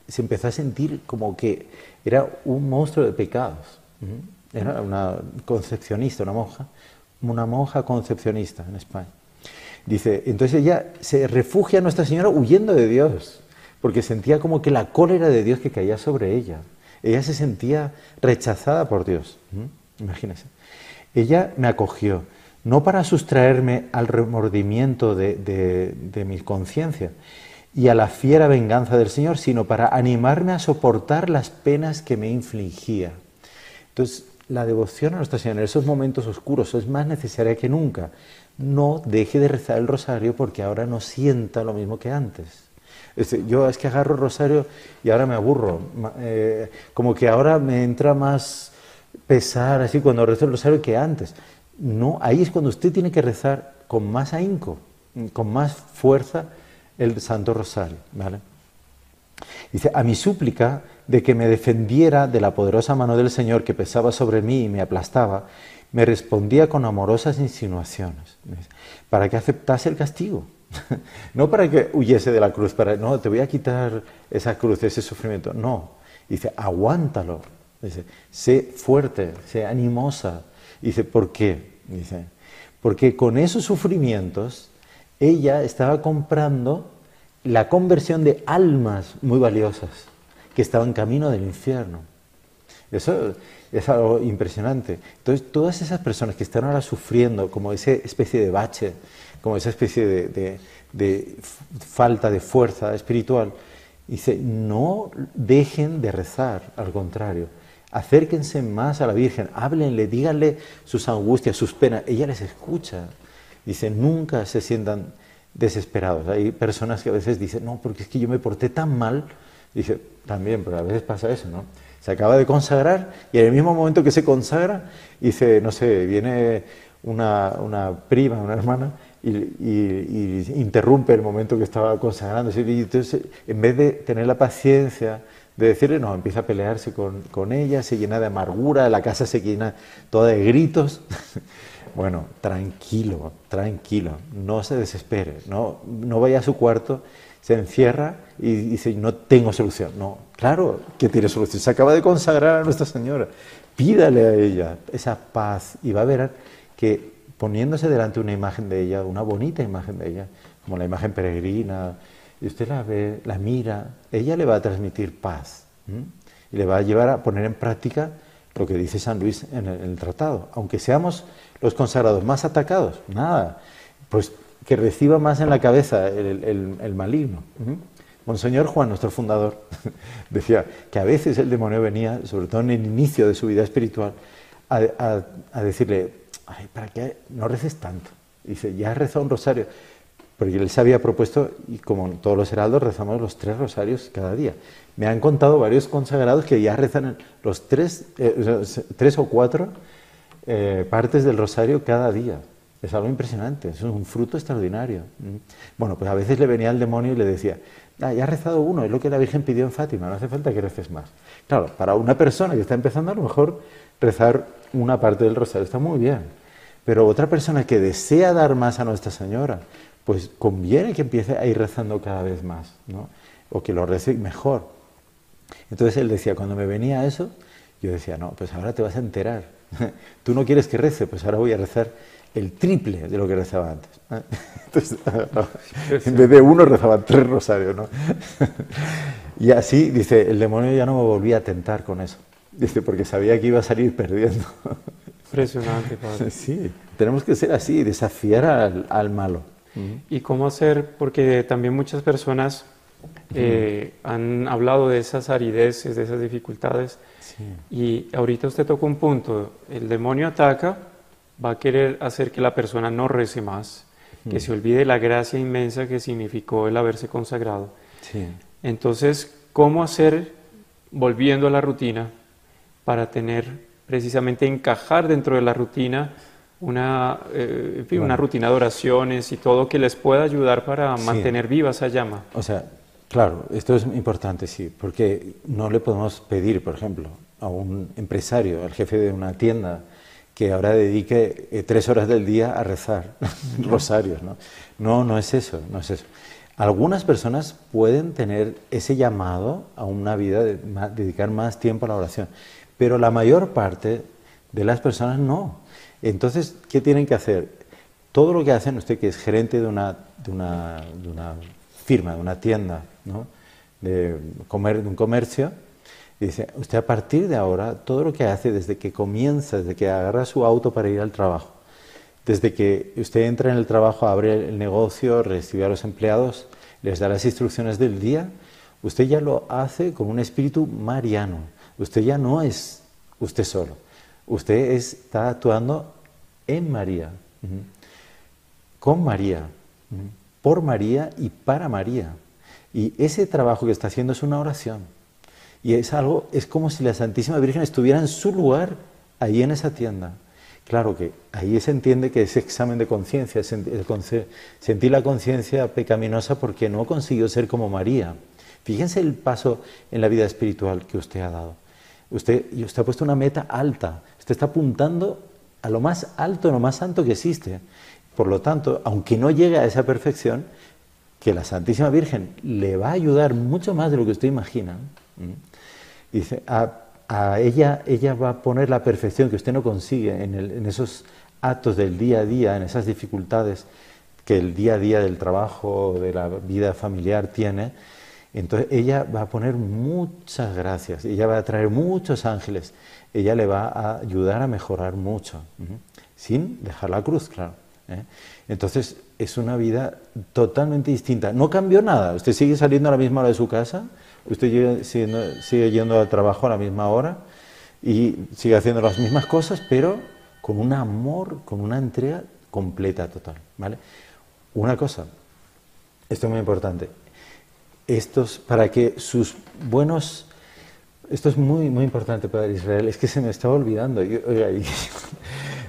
se empezó a sentir como que era un monstruo de pecados. Era una concepcionista, una monja, una monja concepcionista en España. Dice, entonces ella se refugia a Nuestra Señora huyendo de Dios, porque sentía como que la cólera de Dios que caía sobre ella. Ella se sentía rechazada por Dios. ¿Mm? Imagínense. Ella me acogió, no para sustraerme al remordimiento de, de, de mi conciencia y a la fiera venganza del Señor, sino para animarme a soportar las penas que me infligía. Entonces, la devoción a Nuestra Señora en esos momentos oscuros es más necesaria que nunca. No deje de rezar el rosario porque ahora no sienta lo mismo que antes. Yo es que agarro el rosario y ahora me aburro, eh, como que ahora me entra más pesar así cuando rezo el rosario que antes. No, ahí es cuando usted tiene que rezar con más ahínco, con más fuerza el Santo Rosario, ¿vale? Dice, a mi súplica de que me defendiera de la poderosa mano del Señor que pesaba sobre mí y me aplastaba, me respondía con amorosas insinuaciones, para que aceptase el castigo. No para que huyese de la cruz, para no, te voy a quitar esa cruz, ese sufrimiento. No, dice, aguántalo. Dice, sé fuerte, sé animosa. Dice, ¿por qué? Dice, porque con esos sufrimientos ella estaba comprando la conversión de almas muy valiosas que estaban camino del infierno. Eso es algo impresionante. Entonces, todas esas personas que están ahora sufriendo como esa especie de bache, como esa especie de, de, de falta de fuerza espiritual, dice, no dejen de rezar, al contrario, acérquense más a la Virgen, háblenle, díganle sus angustias, sus penas, ella les escucha. Dice, nunca se sientan desesperados. Hay personas que a veces dicen, no, porque es que yo me porté tan mal. Dice, también, pero a veces pasa eso, ¿no? Se acaba de consagrar y en el mismo momento que se consagra, dice, no sé, viene una, una prima, una hermana, Y, y, y interrumpe el momento que estaba consagrando. Y entonces, en vez de tener la paciencia de decirle, no, empieza a pelearse con, con ella, se llena de amargura, la casa se llena toda de gritos. Bueno, tranquilo, tranquilo, no se desespere, no, no vaya a su cuarto, se encierra y dice, no tengo solución. No, claro que tiene solución, se acaba de consagrar a Nuestra Señora, pídale a ella esa paz y va a ver que poniéndose delante una imagen de ella, una bonita imagen de ella, como la imagen peregrina, y usted la ve, la mira, ella le va a transmitir paz, ¿m? Y le va a llevar a poner en práctica lo que dice San Luis en el, en el tratado. Aunque seamos los consagrados más atacados, nada, pues que reciba más en la cabeza el, el, el maligno. ¿M? Monseñor Juan, nuestro fundador, decía que a veces el demonio venía, sobre todo en el inicio de su vida espiritual, a, a, a decirle, ay, ¿para qué no reces tanto? Dice, ya has rezado un rosario. Porque él se había propuesto, y como todos los heraldos, rezamos los tres rosarios cada día. Me han contado varios consagrados que ya rezan los tres, eh, tres o cuatro eh, partes del rosario cada día. Es algo impresionante, es un fruto extraordinario. Bueno, pues a veces le venía el demonio y le decía, ah, ya has rezado uno, es lo que la Virgen pidió en Fátima, no hace falta que reces más. Claro, para una persona que está empezando, a lo mejor rezar una parte del rosario está muy bien, pero otra persona que desea dar más a Nuestra Señora, pues conviene que empiece a ir rezando cada vez más, ¿no? O que lo rece mejor. Entonces él decía, cuando me venía eso, yo decía, no, pues ahora te vas a enterar. Tú no quieres que rece, pues ahora voy a rezar el triple de lo que rezaba antes. Entonces, no, en vez de uno rezaba tres rosarios, ¿no? Y así, dice, el demonio ya no me volvía a tentar con eso. Dice, porque sabía que iba a salir perdiendo. Impresionante, padre. Sí, tenemos que ser así, desafiar al, al malo. ¿Y cómo hacer? Porque también muchas personas eh, uh-huh. han hablado de esas arideces, de esas dificultades. Sí. Y ahorita usted tocó un punto. El demonio ataca, va a querer hacer que la persona no rece más, uh-huh. que se olvide la gracia inmensa que significó el haberse consagrado. Sí. Entonces, ¿cómo hacer, volviendo a la rutina, para tener, precisamente, encajar dentro de la rutina una, eh, en fin, bueno. una rutina de oraciones y todo que les pueda ayudar para sí. mantener viva esa llama? O sea, claro, esto es importante, sí, porque no le podemos pedir, por ejemplo, a un empresario, al jefe de una tienda, que ahora dedique eh, tres horas del día a rezar rosarios, ¿no? No, no es eso, no es eso. Algunas personas pueden tener ese llamado a una vida, de más, dedicar más tiempo a la oración, pero la mayor parte de las personas no. Entonces, ¿qué tienen que hacer? Todo lo que hacen, usted que es gerente de una, de una, de una firma, de una tienda, ¿no? de, comer, de un comercio, dice, usted a partir de ahora, todo lo que hace desde que comienza, desde que agarra su auto para ir al trabajo, desde que usted entra en el trabajo, abre el negocio, recibe a los empleados, les da las instrucciones del día, usted ya lo hace con un espíritu mariano. Usted ya no es usted solo. Usted está actuando en María, con María, por María y para María. Y ese trabajo que está haciendo es una oración. Y es algo, es como si la Santísima Virgen estuviera en su lugar, ahí en esa tienda. Claro que ahí se entiende que ese examen de conciencia, sentir la conciencia pecaminosa porque no consiguió ser como María. Fíjense el paso en la vida espiritual que usted ha dado. Usted, y usted ha puesto una meta alta. Usted está apuntando a lo más alto, a lo más santo que existe. Por lo tanto, aunque no llegue a esa perfección, que la Santísima Virgen le va a ayudar mucho más de lo que usted imagina. ¿Mm? Dice, a, a ella, ella va a poner la perfección que usted no consigue en, el, en esos actos del día a día, en esas dificultades que el día a día del trabajo, de la vida familiar tiene. Entonces ella va a poner muchas gracias, ella va a traer muchos ángeles, ella le va a ayudar a mejorar mucho, ¿eh? sin dejar la cruz, claro. ¿eh? Entonces es una vida totalmente distinta, no cambió nada, usted sigue saliendo a la misma hora de su casa, usted sigue, sigue, sigue yendo al trabajo a la misma hora y sigue haciendo las mismas cosas, pero con un amor, con una entrega completa, total, ¿vale? Una cosa, esto es muy importante. Estos, para que sus buenos... Esto es muy, muy importante para Israel, es que se me estaba olvidando. Yo, oiga, y,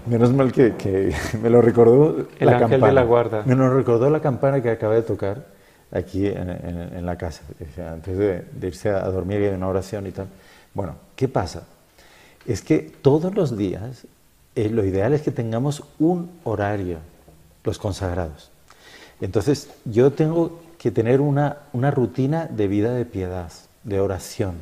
menos mal que, que me lo recordó el la ángel campana. De la guarda. Me lo recordó la campana que acabé de tocar aquí en, en, en la casa, antes de, de irse a dormir y de una oración y tal. Bueno, ¿qué pasa? Es que todos los días eh, lo ideal es que tengamos un horario, los consagrados. Entonces, yo tengo... que tener una, una rutina de vida de piedad, de oración.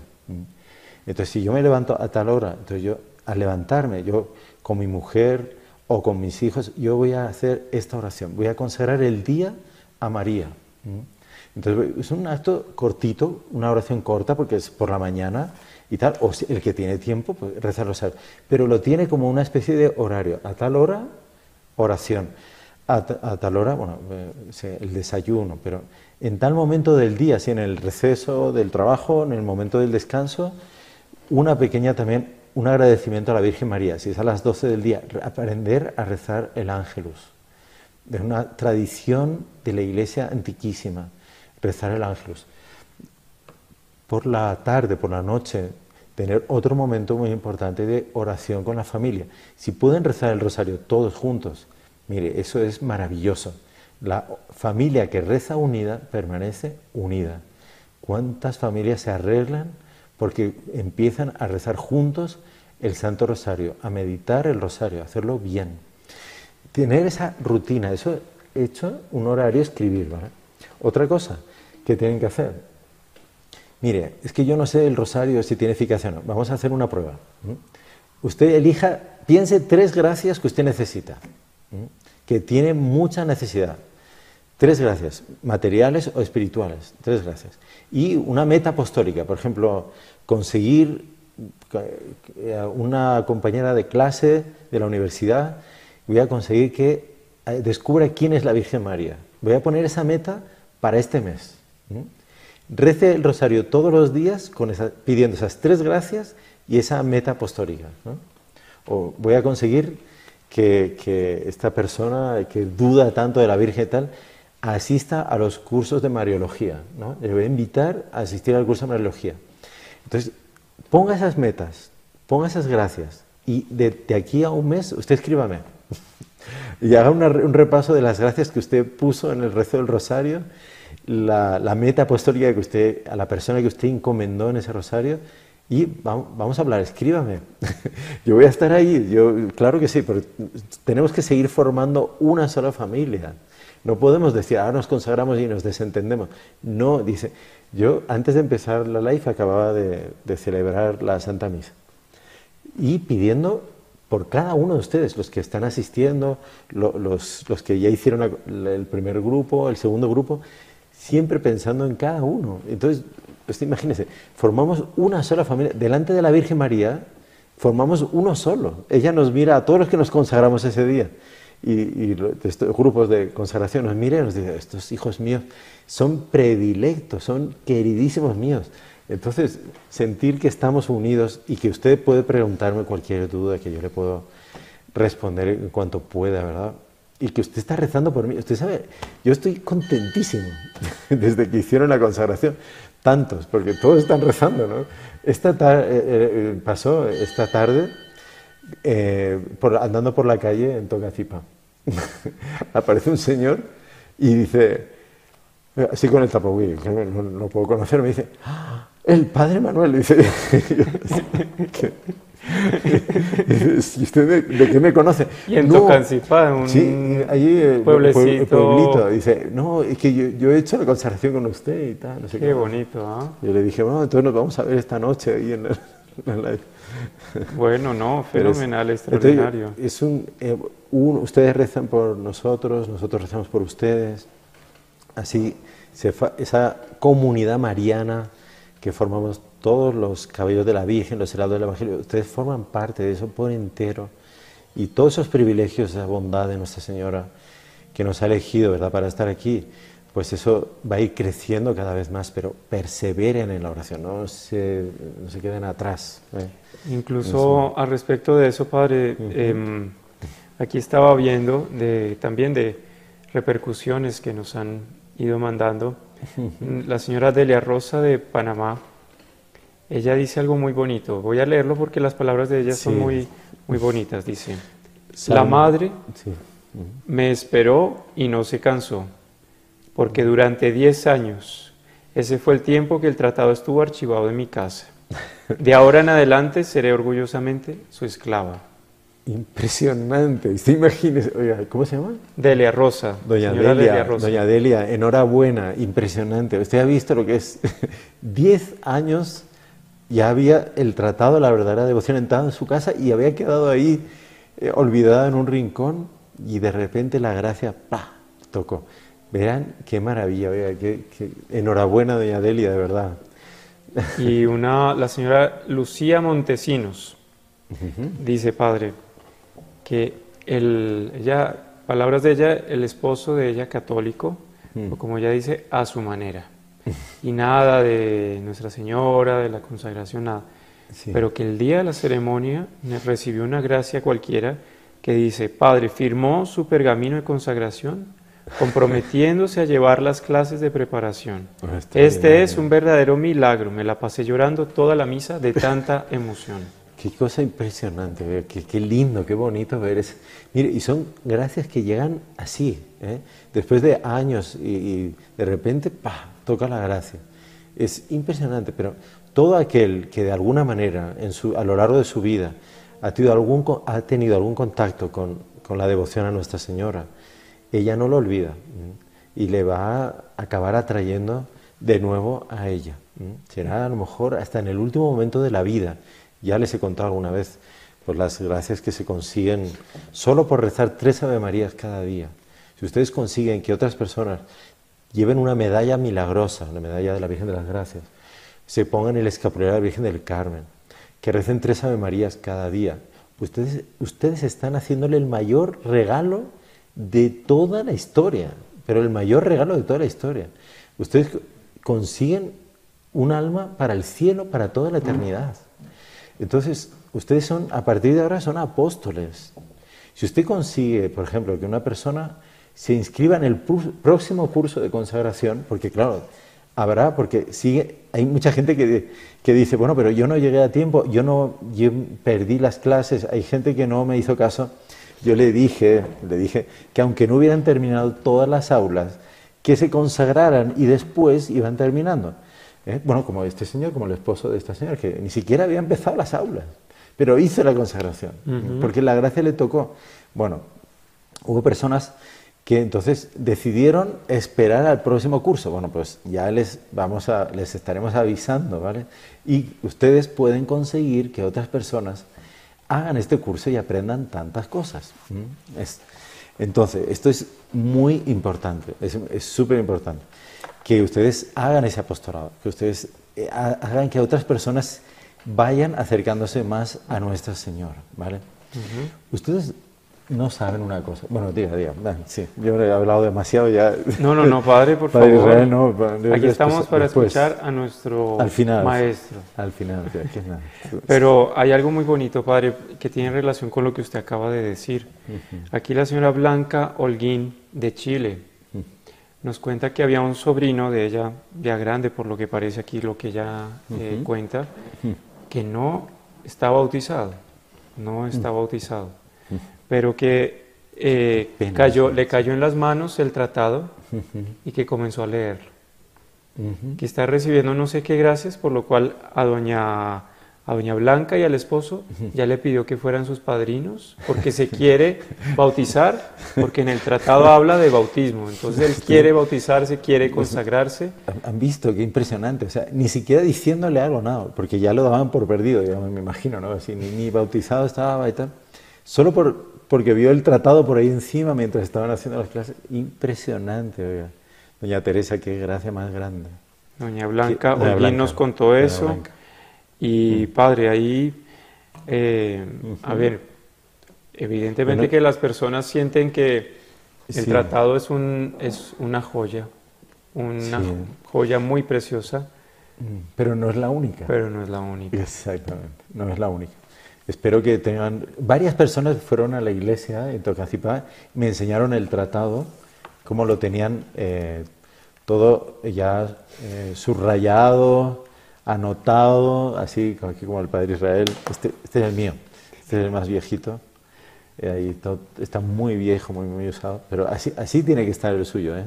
Entonces, si yo me levanto a tal hora, entonces yo, al levantarme, yo con mi mujer o con mis hijos, yo voy a hacer esta oración, voy a consagrar el día a María. Entonces, es un acto cortito, una oración corta, porque es por la mañana y tal, o el que tiene tiempo, pues reza el rosario, pero lo tiene como una especie de horario, a tal hora, oración. A, a tal hora, bueno, el desayuno, pero en tal momento del día, si en el receso del trabajo, en el momento del descanso, una pequeña también, un agradecimiento a la Virgen María, si es a las doce del día, aprender a rezar el Ángelus. Es una tradición de la Iglesia antiquísima, rezar el Ángelus. Por la tarde, por la noche, tener otro momento muy importante de oración con la familia. Si pueden rezar el rosario todos juntos, mire, eso es maravilloso. La familia que reza unida permanece unida. ¿Cuántas familias se arreglan porque empiezan a rezar juntos el Santo Rosario, a meditar el Rosario, a hacerlo bien? Tener esa rutina, eso hecho, un horario, escribir, ¿vale? Otra cosa que tienen que hacer. Mire, es que yo no sé el Rosario si tiene eficacia o no. Vamos a hacer una prueba. Usted elija, piense tres gracias que usted necesita, que tiene mucha necesidad. Tres gracias, materiales o espirituales, tres gracias. Y una meta apostólica, por ejemplo, conseguir una compañera de clase de la universidad, voy a conseguir que descubra quién es la Virgen María. Voy a poner esa meta para este mes. Rece el rosario todos los días con esa, pidiendo esas tres gracias y esa meta apostólica, ¿no? O voy a conseguir... Que, que esta persona que duda tanto de la Virgen y tal, asista a los cursos de Mariología, ¿no? Le voy a invitar a asistir al curso de Mariología. Entonces, ponga esas metas, ponga esas gracias, y de, de aquí a un mes, usted escríbame, y haga una, un repaso de las gracias que usted puso en el rezo del rosario, la, la meta apostólica que usted, a la persona que usted encomendó en ese rosario, y vamos a hablar, escríbame, yo voy a estar ahí, yo, claro que sí, pero tenemos que seguir formando una sola familia, No podemos decir, ahora nos consagramos y nos desentendemos. No, dice, yo antes de empezar la live acababa de, de celebrar la Santa Misa. Y pidiendo por cada uno de ustedes, los que están asistiendo, lo, los, los que ya hicieron la, el primer grupo, el segundo grupo, siempre pensando en cada uno. Entonces, pues, imagínense, formamos una sola familia. Delante de la Virgen María, formamos uno solo. Ella nos mira a todos los que nos consagramos ese día. Y, y estos grupos de consagración nos miran y nos dicen, estos hijos míos son predilectos, son queridísimos míos. Entonces, sentir que estamos unidos y que usted puede preguntarme cualquier duda que yo le puedo responder en cuanto pueda, ¿verdad? Y que usted está rezando por mí. Usted sabe, yo estoy contentísimo desde que hicieron la consagración. Tantos, porque todos están rezando, ¿no? Esta tar- eh, pasó esta tarde eh, por, andando por la calle en Tocacipa. Aparece un señor y dice... Así con el tapabocas, no, no, no puedo conocer, me dice, ¡ah, el padre Manuel! Dice, ¿y usted de, de qué me conoce? Y en no, Tocancipa, un sí, allí, pueblecito. Pueblito, dice, no, es que yo, yo he hecho la consagración con usted y tal. No sé qué, qué bonito, ¿ah? ¿Eh? Yo le dije, bueno, entonces nos vamos a ver esta noche ahí en la, en la live. Bueno, no, fenomenal, es, extraordinario. Entonces, es un, eh, un, ustedes rezan por nosotros, nosotros rezamos por ustedes. Así, se fa, esa comunidad mariana que formamos todos los Caballeros de la Virgen, los Heraldos del Evangelio, ustedes forman parte de eso por entero. Y todos esos privilegios, esa bondad de Nuestra Señora que nos ha elegido, ¿verdad?, para estar aquí, pues eso va a ir creciendo cada vez más, pero perseveren en la oración, no se, no se queden atrás, ¿eh? Incluso eso. Al respecto de eso, Padre, uh-huh. eh, aquí estaba viendo de, también de repercusiones que nos han ido mandando. La señora Delia Rosa de Panamá, ella dice algo muy bonito. Voy a leerlo porque las palabras de ella sí. son muy, muy bonitas. Dice, Salmo. La madre sí. me esperó y no se cansó, porque durante diez años, ese fue el tiempo que el tratado estuvo archivado en mi casa. De ahora en adelante seré orgullosamente su esclava. Impresionante. ¿Se imagina? Oiga, ¿cómo se llama? Delia Rosa. Doña Delia, Delia Rosa. Doña Delia, enhorabuena, impresionante. Usted ha visto lo que es. Diez años ya había el tratado de la verdadera devoción entrado en su casa y había quedado ahí eh, olvidada en un rincón y de repente la gracia, ¡pah!, tocó. Verán qué maravilla, oiga, qué, qué... enhorabuena, doña Delia, de verdad. Y una, la señora Lucía Montesinos uh-huh. dice, padre, que el, ella, palabras de ella, el esposo de ella católico, mm. o como ella dice, a su manera. Y nada de Nuestra Señora, de la consagración, nada. Sí. Pero que el día de la ceremonia recibió una gracia cualquiera que dice, padre, firmó su pergamino de consagración comprometiéndose a llevar las clases de preparación. Pues este bien, es bien. un verdadero milagro. Me la pasé llorando toda la misa de tanta emoción. Qué cosa impresionante, ver, qué, qué lindo, qué bonito ver eso. Mire, y son gracias que llegan así, ¿eh? Después de años y, y de repente, ¡pah!, toca la gracia. Es impresionante, pero todo aquel que de alguna manera, en su, a lo largo de su vida, ha tenido algún, ha tenido algún contacto con, con la devoción a Nuestra Señora, ella no lo olvida, ¿eh? Y le va a acabar atrayendo de nuevo a ella, ¿eh? Será a lo mejor hasta en el último momento de la vida. Ya les he contado alguna vez por las gracias que se consiguen solo por rezar tres Ave Marías cada día. Si ustedes consiguen que otras personas lleven una medalla milagrosa, una medalla de la Virgen de las Gracias, se pongan el escapulario de la Virgen del Carmen, que recen tres Ave Marías cada día, ustedes, ustedes están haciéndole el mayor regalo de toda la historia, pero el mayor regalo de toda la historia. Ustedes consiguen un alma para el cielo, para toda la eternidad. Entonces, ustedes son, a partir de ahora, son apóstoles. Si usted consigue, por ejemplo, que una persona se inscriba en el próximo curso de consagración, porque claro, habrá, porque sigue, hay mucha gente que, que dice, bueno, pero yo no llegué a tiempo, yo no, yo perdí las clases, hay gente que no me hizo caso. Yo le dije, le dije que aunque no hubieran terminado todas las aulas, que se consagraran y después iban terminando. ¿Eh? Bueno, como este señor, como el esposo de esta señora, que ni siquiera había empezado las aulas, pero hizo la consagración, uh-huh. porque la gracia le tocó. Bueno, hubo personas que entonces decidieron esperar al próximo curso. Bueno, pues ya les, vamos a, les estaremos avisando, ¿vale? Y ustedes pueden conseguir que otras personas hagan este curso y aprendan tantas cosas. ¿Mm? Es, entonces, esto es muy importante, es súper importante, que ustedes hagan ese apostolado, que ustedes hagan que otras personas vayan acercándose más a Nuestra Señora, ¿vale? Uh-huh. Ustedes no saben una cosa. Bueno, diga, diga. Sí, yo he hablado demasiado ya. No, no, no, padre, por padre, favor. Israel, no, padre, aquí estamos para después, escuchar a nuestro al final, maestro. Al final. Aquí, nada. Pero hay algo muy bonito, padre, que tiene relación con lo que usted acaba de decir. Uh-huh. Aquí la señora Blanca Holguín, de Chile, uh-huh, nos cuenta que había un sobrino de ella, ya grande, por lo que parece aquí lo que ella eh, uh-huh, cuenta, uh-huh, que no está bautizado, no está uh-huh, bautizado. Pero que eh, cayó, le cayó en las manos el tratado uh-huh, y que comenzó a leerlo. Uh-huh. Que está recibiendo no sé qué gracias, por lo cual a doña, a doña Blanca y al esposo uh-huh, ya le pidió que fueran sus padrinos, porque se quiere bautizar, porque en el tratado habla de bautismo. Entonces él quiere bautizarse, quiere consagrarse. Han visto, qué impresionante. O sea, ni siquiera diciéndole algo, nada, porque ya lo daban por perdido, digamos, me imagino, ¿no? Así, ni, ni bautizado estaba y tal. Solo por... porque vio el tratado por ahí encima mientras estaban haciendo las clases. Impresionante, oiga. Doña Teresa, qué gracia más grande. Doña Blanca, Holguín nos contó Doña eso. Blanca. Y, mm. padre, ahí, eh, uh-huh, a ver, evidentemente bueno, que las personas sienten que el sí, tratado es, un, es una joya, una sí, joya muy preciosa. Pero no es la única. Pero no es la única. Exactamente, no es la única. Espero que tengan... Varias personas fueron a la iglesia en Tocancipá, me enseñaron el tratado, cómo lo tenían eh, todo ya eh, subrayado, anotado, así aquí como el Padre Israel. Este, este es el mío, este es el más viejito. Eh, ahí todo, está muy viejo, muy, muy usado, pero así, así tiene que estar el suyo, ¿eh?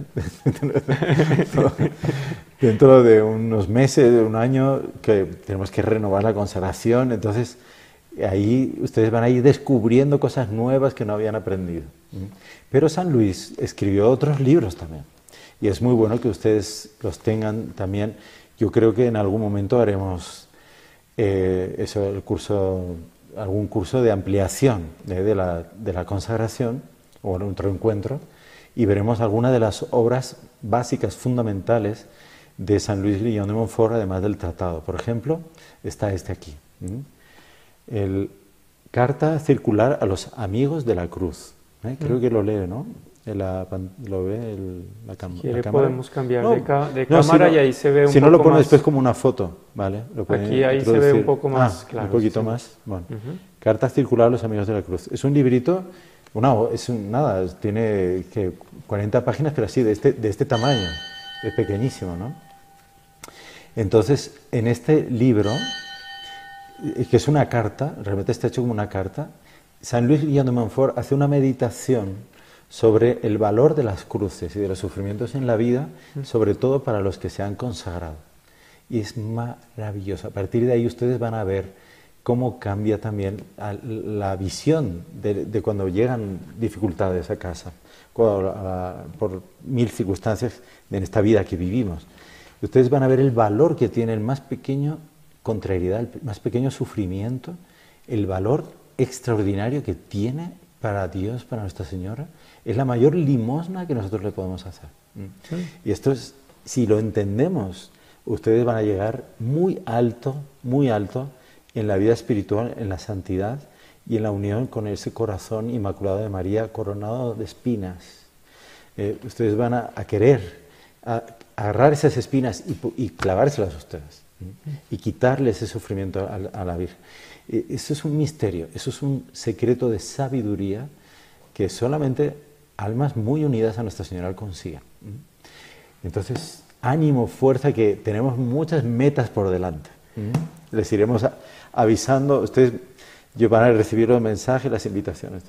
Dentro de unos meses, de un año, que tenemos que renovar la consagración, entonces... Ahí ustedes van a ir descubriendo cosas nuevas que no habían aprendido. Pero San Luis escribió otros libros también. Y es muy bueno que ustedes los tengan también. Yo creo que en algún momento haremos eh, eso, el curso, algún curso de ampliación eh, de, la, de la consagración, o en otro encuentro, y veremos alguna de las obras básicas, fundamentales, de San Luis Grignion de Montfort, además del tratado. Por ejemplo, está este aquí. ¿Mm? El Carta Circular a los Amigos de la Cruz. ¿Eh? Creo que lo lee, ¿no? La, lo ve el, la, cam, si quiere, la cámara. Podemos cambiar no, de, ca, de no, cámara si no, y ahí se ve un si poco más. Si no lo pone más, después como una foto, ¿vale? Lo aquí ahí introducir, se ve un poco más, ah, claro. Un poquito sí, más. Bueno. Uh-huh. Carta Circular a los Amigos de la Cruz. Es un librito, una, es un, nada, tiene que cuarenta páginas, pero así, de este, de este tamaño. Es pequeñísimo, ¿no? Entonces, en este libro... que es una carta, realmente está hecho como una carta, San Luis Grignion de Montfort hace una meditación sobre el valor de las cruces y de los sufrimientos en la vida, sobre todo para los que se han consagrado. Y es maravilloso. A partir de ahí ustedes van a ver cómo cambia también la visión de, de cuando llegan dificultades a casa, cuando, a, por mil circunstancias en esta vida que vivimos. Ustedes van a ver el valor que tiene el más pequeño contrariedad, el más pequeño sufrimiento, el valor extraordinario que tiene para Dios, para Nuestra Señora, es la mayor limosna que nosotros le podemos hacer. Sí. Y esto es, si lo entendemos, ustedes van a llegar muy alto, muy alto en la vida espiritual, en la santidad y en la unión con ese corazón inmaculado de María, coronado de espinas. Eh, ustedes van a, a querer a, a agarrar esas espinas y, y clavárselas a ustedes. Y quitarle ese sufrimiento a la Virgen. Eso es un misterio, eso es un secreto de sabiduría que solamente almas muy unidas a Nuestra Señora consiguen. Entonces, ánimo, fuerza, que tenemos muchas metas por delante. Les iremos avisando, ustedes van a recibir los mensajes, las invitaciones.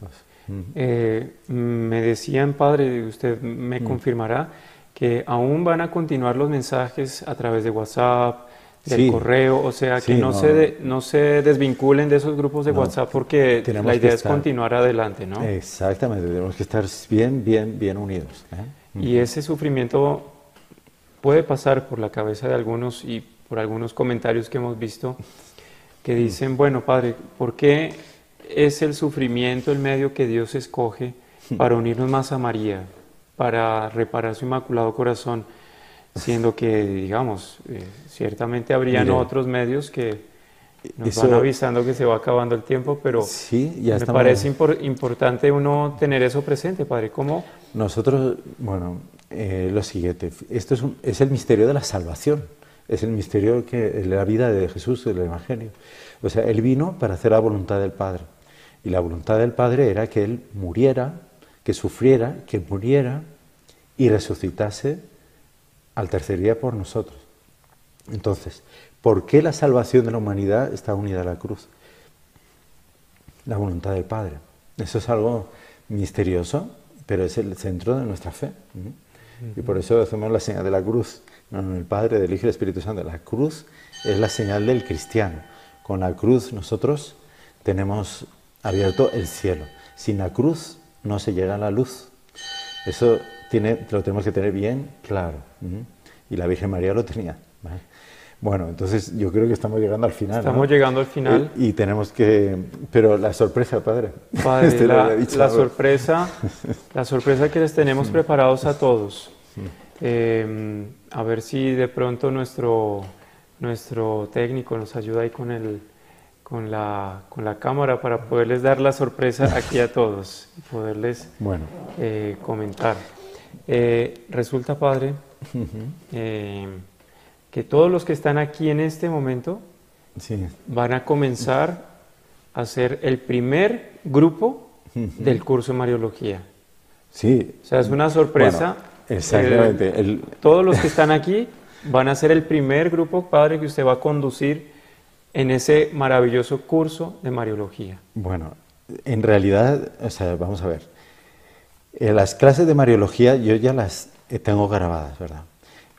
Eh, me decían, padre, usted me confirmará, que aún van a continuar los mensajes a través de WhatsApp, del sí, correo, o sea, que sí, no, no, se de, no se desvinculen de esos grupos de no, WhatsApp, porque la idea estar, es continuar adelante, ¿no? Exactamente, tenemos que estar bien, bien, bien unidos. ¿eh? Y ese sufrimiento puede pasar por la cabeza de algunos y por algunos comentarios que hemos visto que dicen, bueno, padre, ¿por qué es el sufrimiento el medio que Dios escoge para unirnos más a María, para reparar su Inmaculado Corazón? Siendo que, digamos, eh, ciertamente habrían Mire, otros medios que nos eso, van avisando que se va acabando el tiempo, pero sí, ya me estamos... parece impor importante uno tener eso presente, padre. ¿Cómo? Nosotros, bueno, eh, lo siguiente, esto es, un, es el misterio de la salvación, es el misterio de la vida de Jesús, del Evangelio. O sea, Él vino para hacer la voluntad del Padre, y la voluntad del Padre era que Él muriera, que sufriera, que muriera y resucitase al tercer día por nosotros. Entonces, ¿por qué la salvación de la humanidad está unida a la cruz? La voluntad del Padre. Eso es algo misterioso, pero es el centro de nuestra fe. Y por eso hacemos la señal de la cruz. No, no, el Padre, del Hijo y del Espíritu Santo. La cruz es la señal del cristiano. Con la cruz nosotros tenemos abierto el cielo. Sin la cruz no se llega a la luz. Eso Tiene, lo tenemos que tener bien claro. ¿Mm? Y la Virgen María lo tenía. ¿Vale? Bueno, entonces yo creo que estamos llegando al final. Estamos ¿no? llegando al final. Y, y tenemos que... Pero la sorpresa, padre. Padre, este la, la, sorpresa, la sorpresa que les tenemos preparados a todos. Eh, a ver si de pronto nuestro, nuestro técnico nos ayuda ahí con el... Con la, con la cámara para poderles dar la sorpresa aquí a todos y poderles bueno. eh, comentar. Eh, resulta, padre, uh-huh. eh, que todos los que están aquí en este momento sí. van a comenzar a ser el primer grupo uh-huh. del curso de Mariología. Sí. O sea, es una sorpresa. Bueno, exactamente. Eh, el... Todos los que están aquí van a ser el primer grupo, padre, que usted va a conducir en ese maravilloso curso de Mariología. Bueno, en realidad, o sea, vamos a ver, eh, las clases de Mariología yo ya las tengo grabadas, ¿verdad?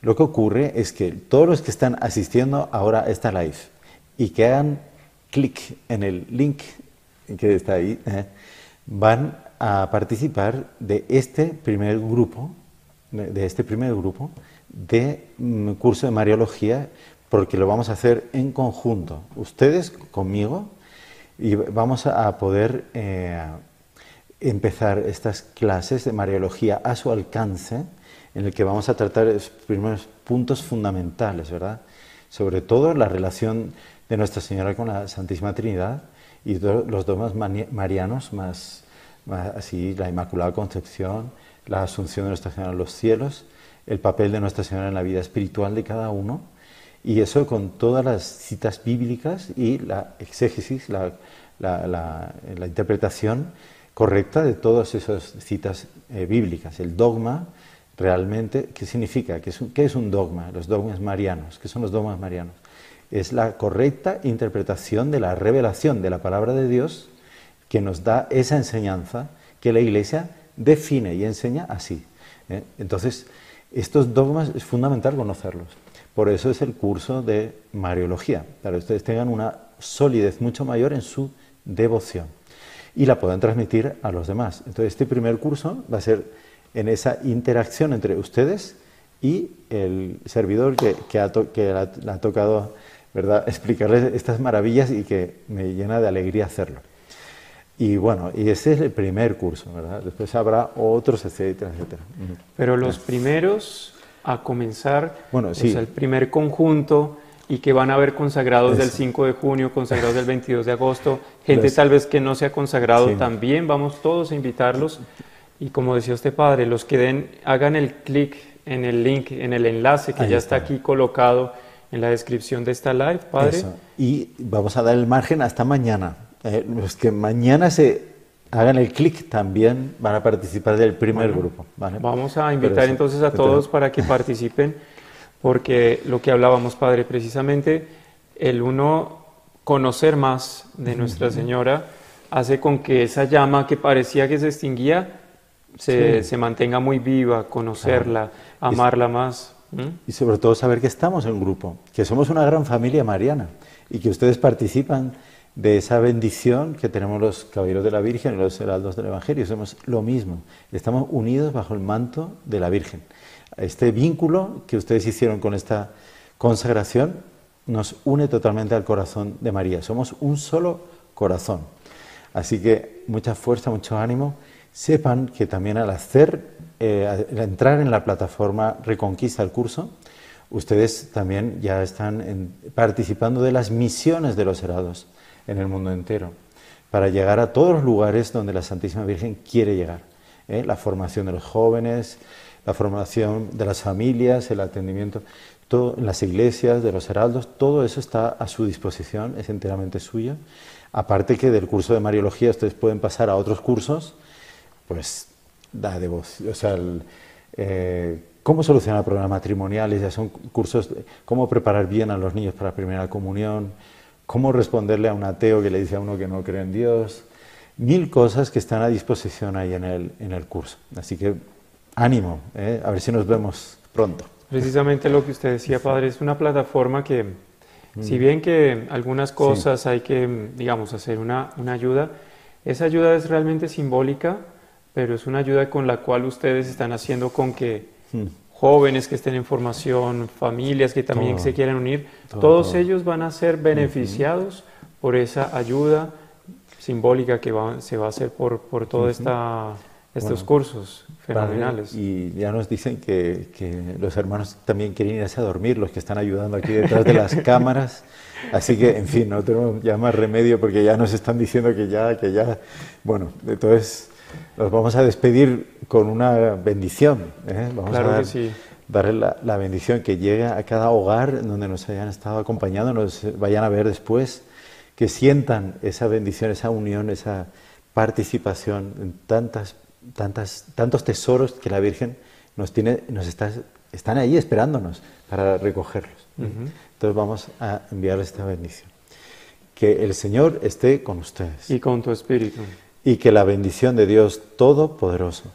Lo que ocurre es que todos los que están asistiendo ahora a esta live y que hagan clic en el link que está ahí, eh, van a participar de este primer grupo, de este primer grupo de mm, curso de Mariología, porque lo vamos a hacer en conjunto, ustedes conmigo, y vamos a poder eh, empezar estas clases de Mariología a su alcance, en el que vamos a tratar los primeros puntos fundamentales, ¿verdad? Sobre todo la relación de Nuestra Señora con la Santísima Trinidad y los dogmas marianos, más, más así la Inmaculada Concepción, la Asunción de Nuestra Señora a los cielos, el papel de Nuestra Señora en la vida espiritual de cada uno, y eso con todas las citas bíblicas y la exégesis, la, la, la, la interpretación correcta de todas esas citas eh, bíblicas. El dogma realmente, ¿qué significa? ¿Qué es, un, ¿Qué es un dogma? Los dogmas marianos. ¿Qué son los dogmas marianos? Es la correcta interpretación de la revelación de la palabra de Dios que nos da esa enseñanza que la Iglesia define y enseña así. ¿eh? Entonces, estos dogmas es fundamental conocerlos. Por eso es el curso de Mariología, para que ustedes tengan una solidez mucho mayor en su devoción y la puedan transmitir a los demás. Entonces, este primer curso va a ser en esa interacción entre ustedes y el servidor que, que, ha, to, que la, la ha tocado, ¿verdad?, explicarles estas maravillas, y que me llena de alegría hacerlo. Y bueno, y ese es el primer curso, ¿verdad? Después habrá otros, etcétera, etcétera. Pero los sí. primeros... a comenzar, bueno, sí. o sea, el primer conjunto, y que van a haber consagrados Eso. del cinco de junio, consagrados del veintidós de agosto, gente Los... tal vez que no se ha consagrado sí. también, vamos todos a invitarlos, y como decía usted, padre, los que den, hagan el clic en el link, en el enlace que Ahí ya está. está aquí colocado en la descripción de esta live, padre. Eso. Y vamos a dar el margen hasta mañana, eh, los que mañana se... hagan el clic también, van a participar del primer bueno, grupo. ¿Vale? Vamos a invitar eso, entonces a todos pero... para que participen, porque lo que hablábamos, padre, precisamente el uno conocer más de Nuestra Señora hace con que esa llama que parecía que se extinguía se, sí. se mantenga muy viva, conocerla, claro. amarla más. y sobre todo saber que estamos en grupo, que somos una gran familia mariana y que ustedes participan de esa bendición que tenemos los Caballeros de la Virgen y los Heraldos del Evangelio. Somos lo mismo, estamos unidos bajo el manto de la Virgen. Este vínculo que ustedes hicieron con esta consagración nos une totalmente al corazón de María. Somos un solo corazón. Así que mucha fuerza, mucho ánimo. Sepan que también al hacer, eh, al entrar en la plataforma Reconquista el Curso, ustedes también ya están en, participando de las misiones de los heraldos en el mundo entero, para llegar a todos los lugares donde la Santísima Virgen quiere llegar. ¿eh? La formación de los jóvenes, la formación de las familias, el atendimiento, todo, las iglesias, de los heraldos, todo eso está a su disposición, es enteramente suyo. Aparte que del curso de Mariología ustedes pueden pasar a otros cursos, pues da de voz, o sea, el, eh, cómo solucionar problemas matrimoniales, ya son cursos, de cómo preparar bien a los niños para la primera comunión, cómo responderle a un ateo que le dice a uno que no cree en Dios, mil cosas que están a disposición ahí en el, en el curso. Así que ánimo, ¿eh? A ver si nos vemos pronto. Precisamente lo que usted decía, padre, es una plataforma que, mm. si bien que algunas cosas sí. hay que, digamos, hacer una, una ayuda, esa ayuda es realmente simbólica, pero es una ayuda con la cual ustedes están haciendo con que hmm. jóvenes que estén en formación, familias que también todo, se quieran unir, todo, todos todo. ellos van a ser beneficiados uh-huh. por esa ayuda simbólica que va, se va a hacer por, por todos uh-huh. estos bueno, cursos fenomenales. Padre, y ya nos dicen que, que los hermanos también quieren irse a dormir, los que están ayudando aquí detrás de las cámaras. Así que, en fin, no tenemos ya más remedio porque ya nos están diciendo que ya, que ya, bueno, entonces nos vamos a despedir con una bendición, ¿eh? Vamos claro a dar, que sí. darle la, la bendición que llegue a cada hogar donde nos hayan estado acompañando, nos vayan a ver después, que sientan esa bendición, esa unión, esa participación en tantas, tantas, tantos tesoros que la Virgen nos tiene, nos está, están ahí esperándonos para recogerlos. Uh-huh. Entonces vamos a enviarles esta bendición. Que el Señor esté con ustedes. Y con tu espíritu. Y que la bendición de Dios Todopoderoso,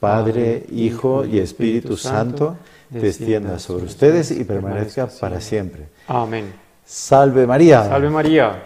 Padre, Hijo y Espíritu Santo, descienda sobre ustedes y permanezca para siempre. Amén. Salve María. Salve María.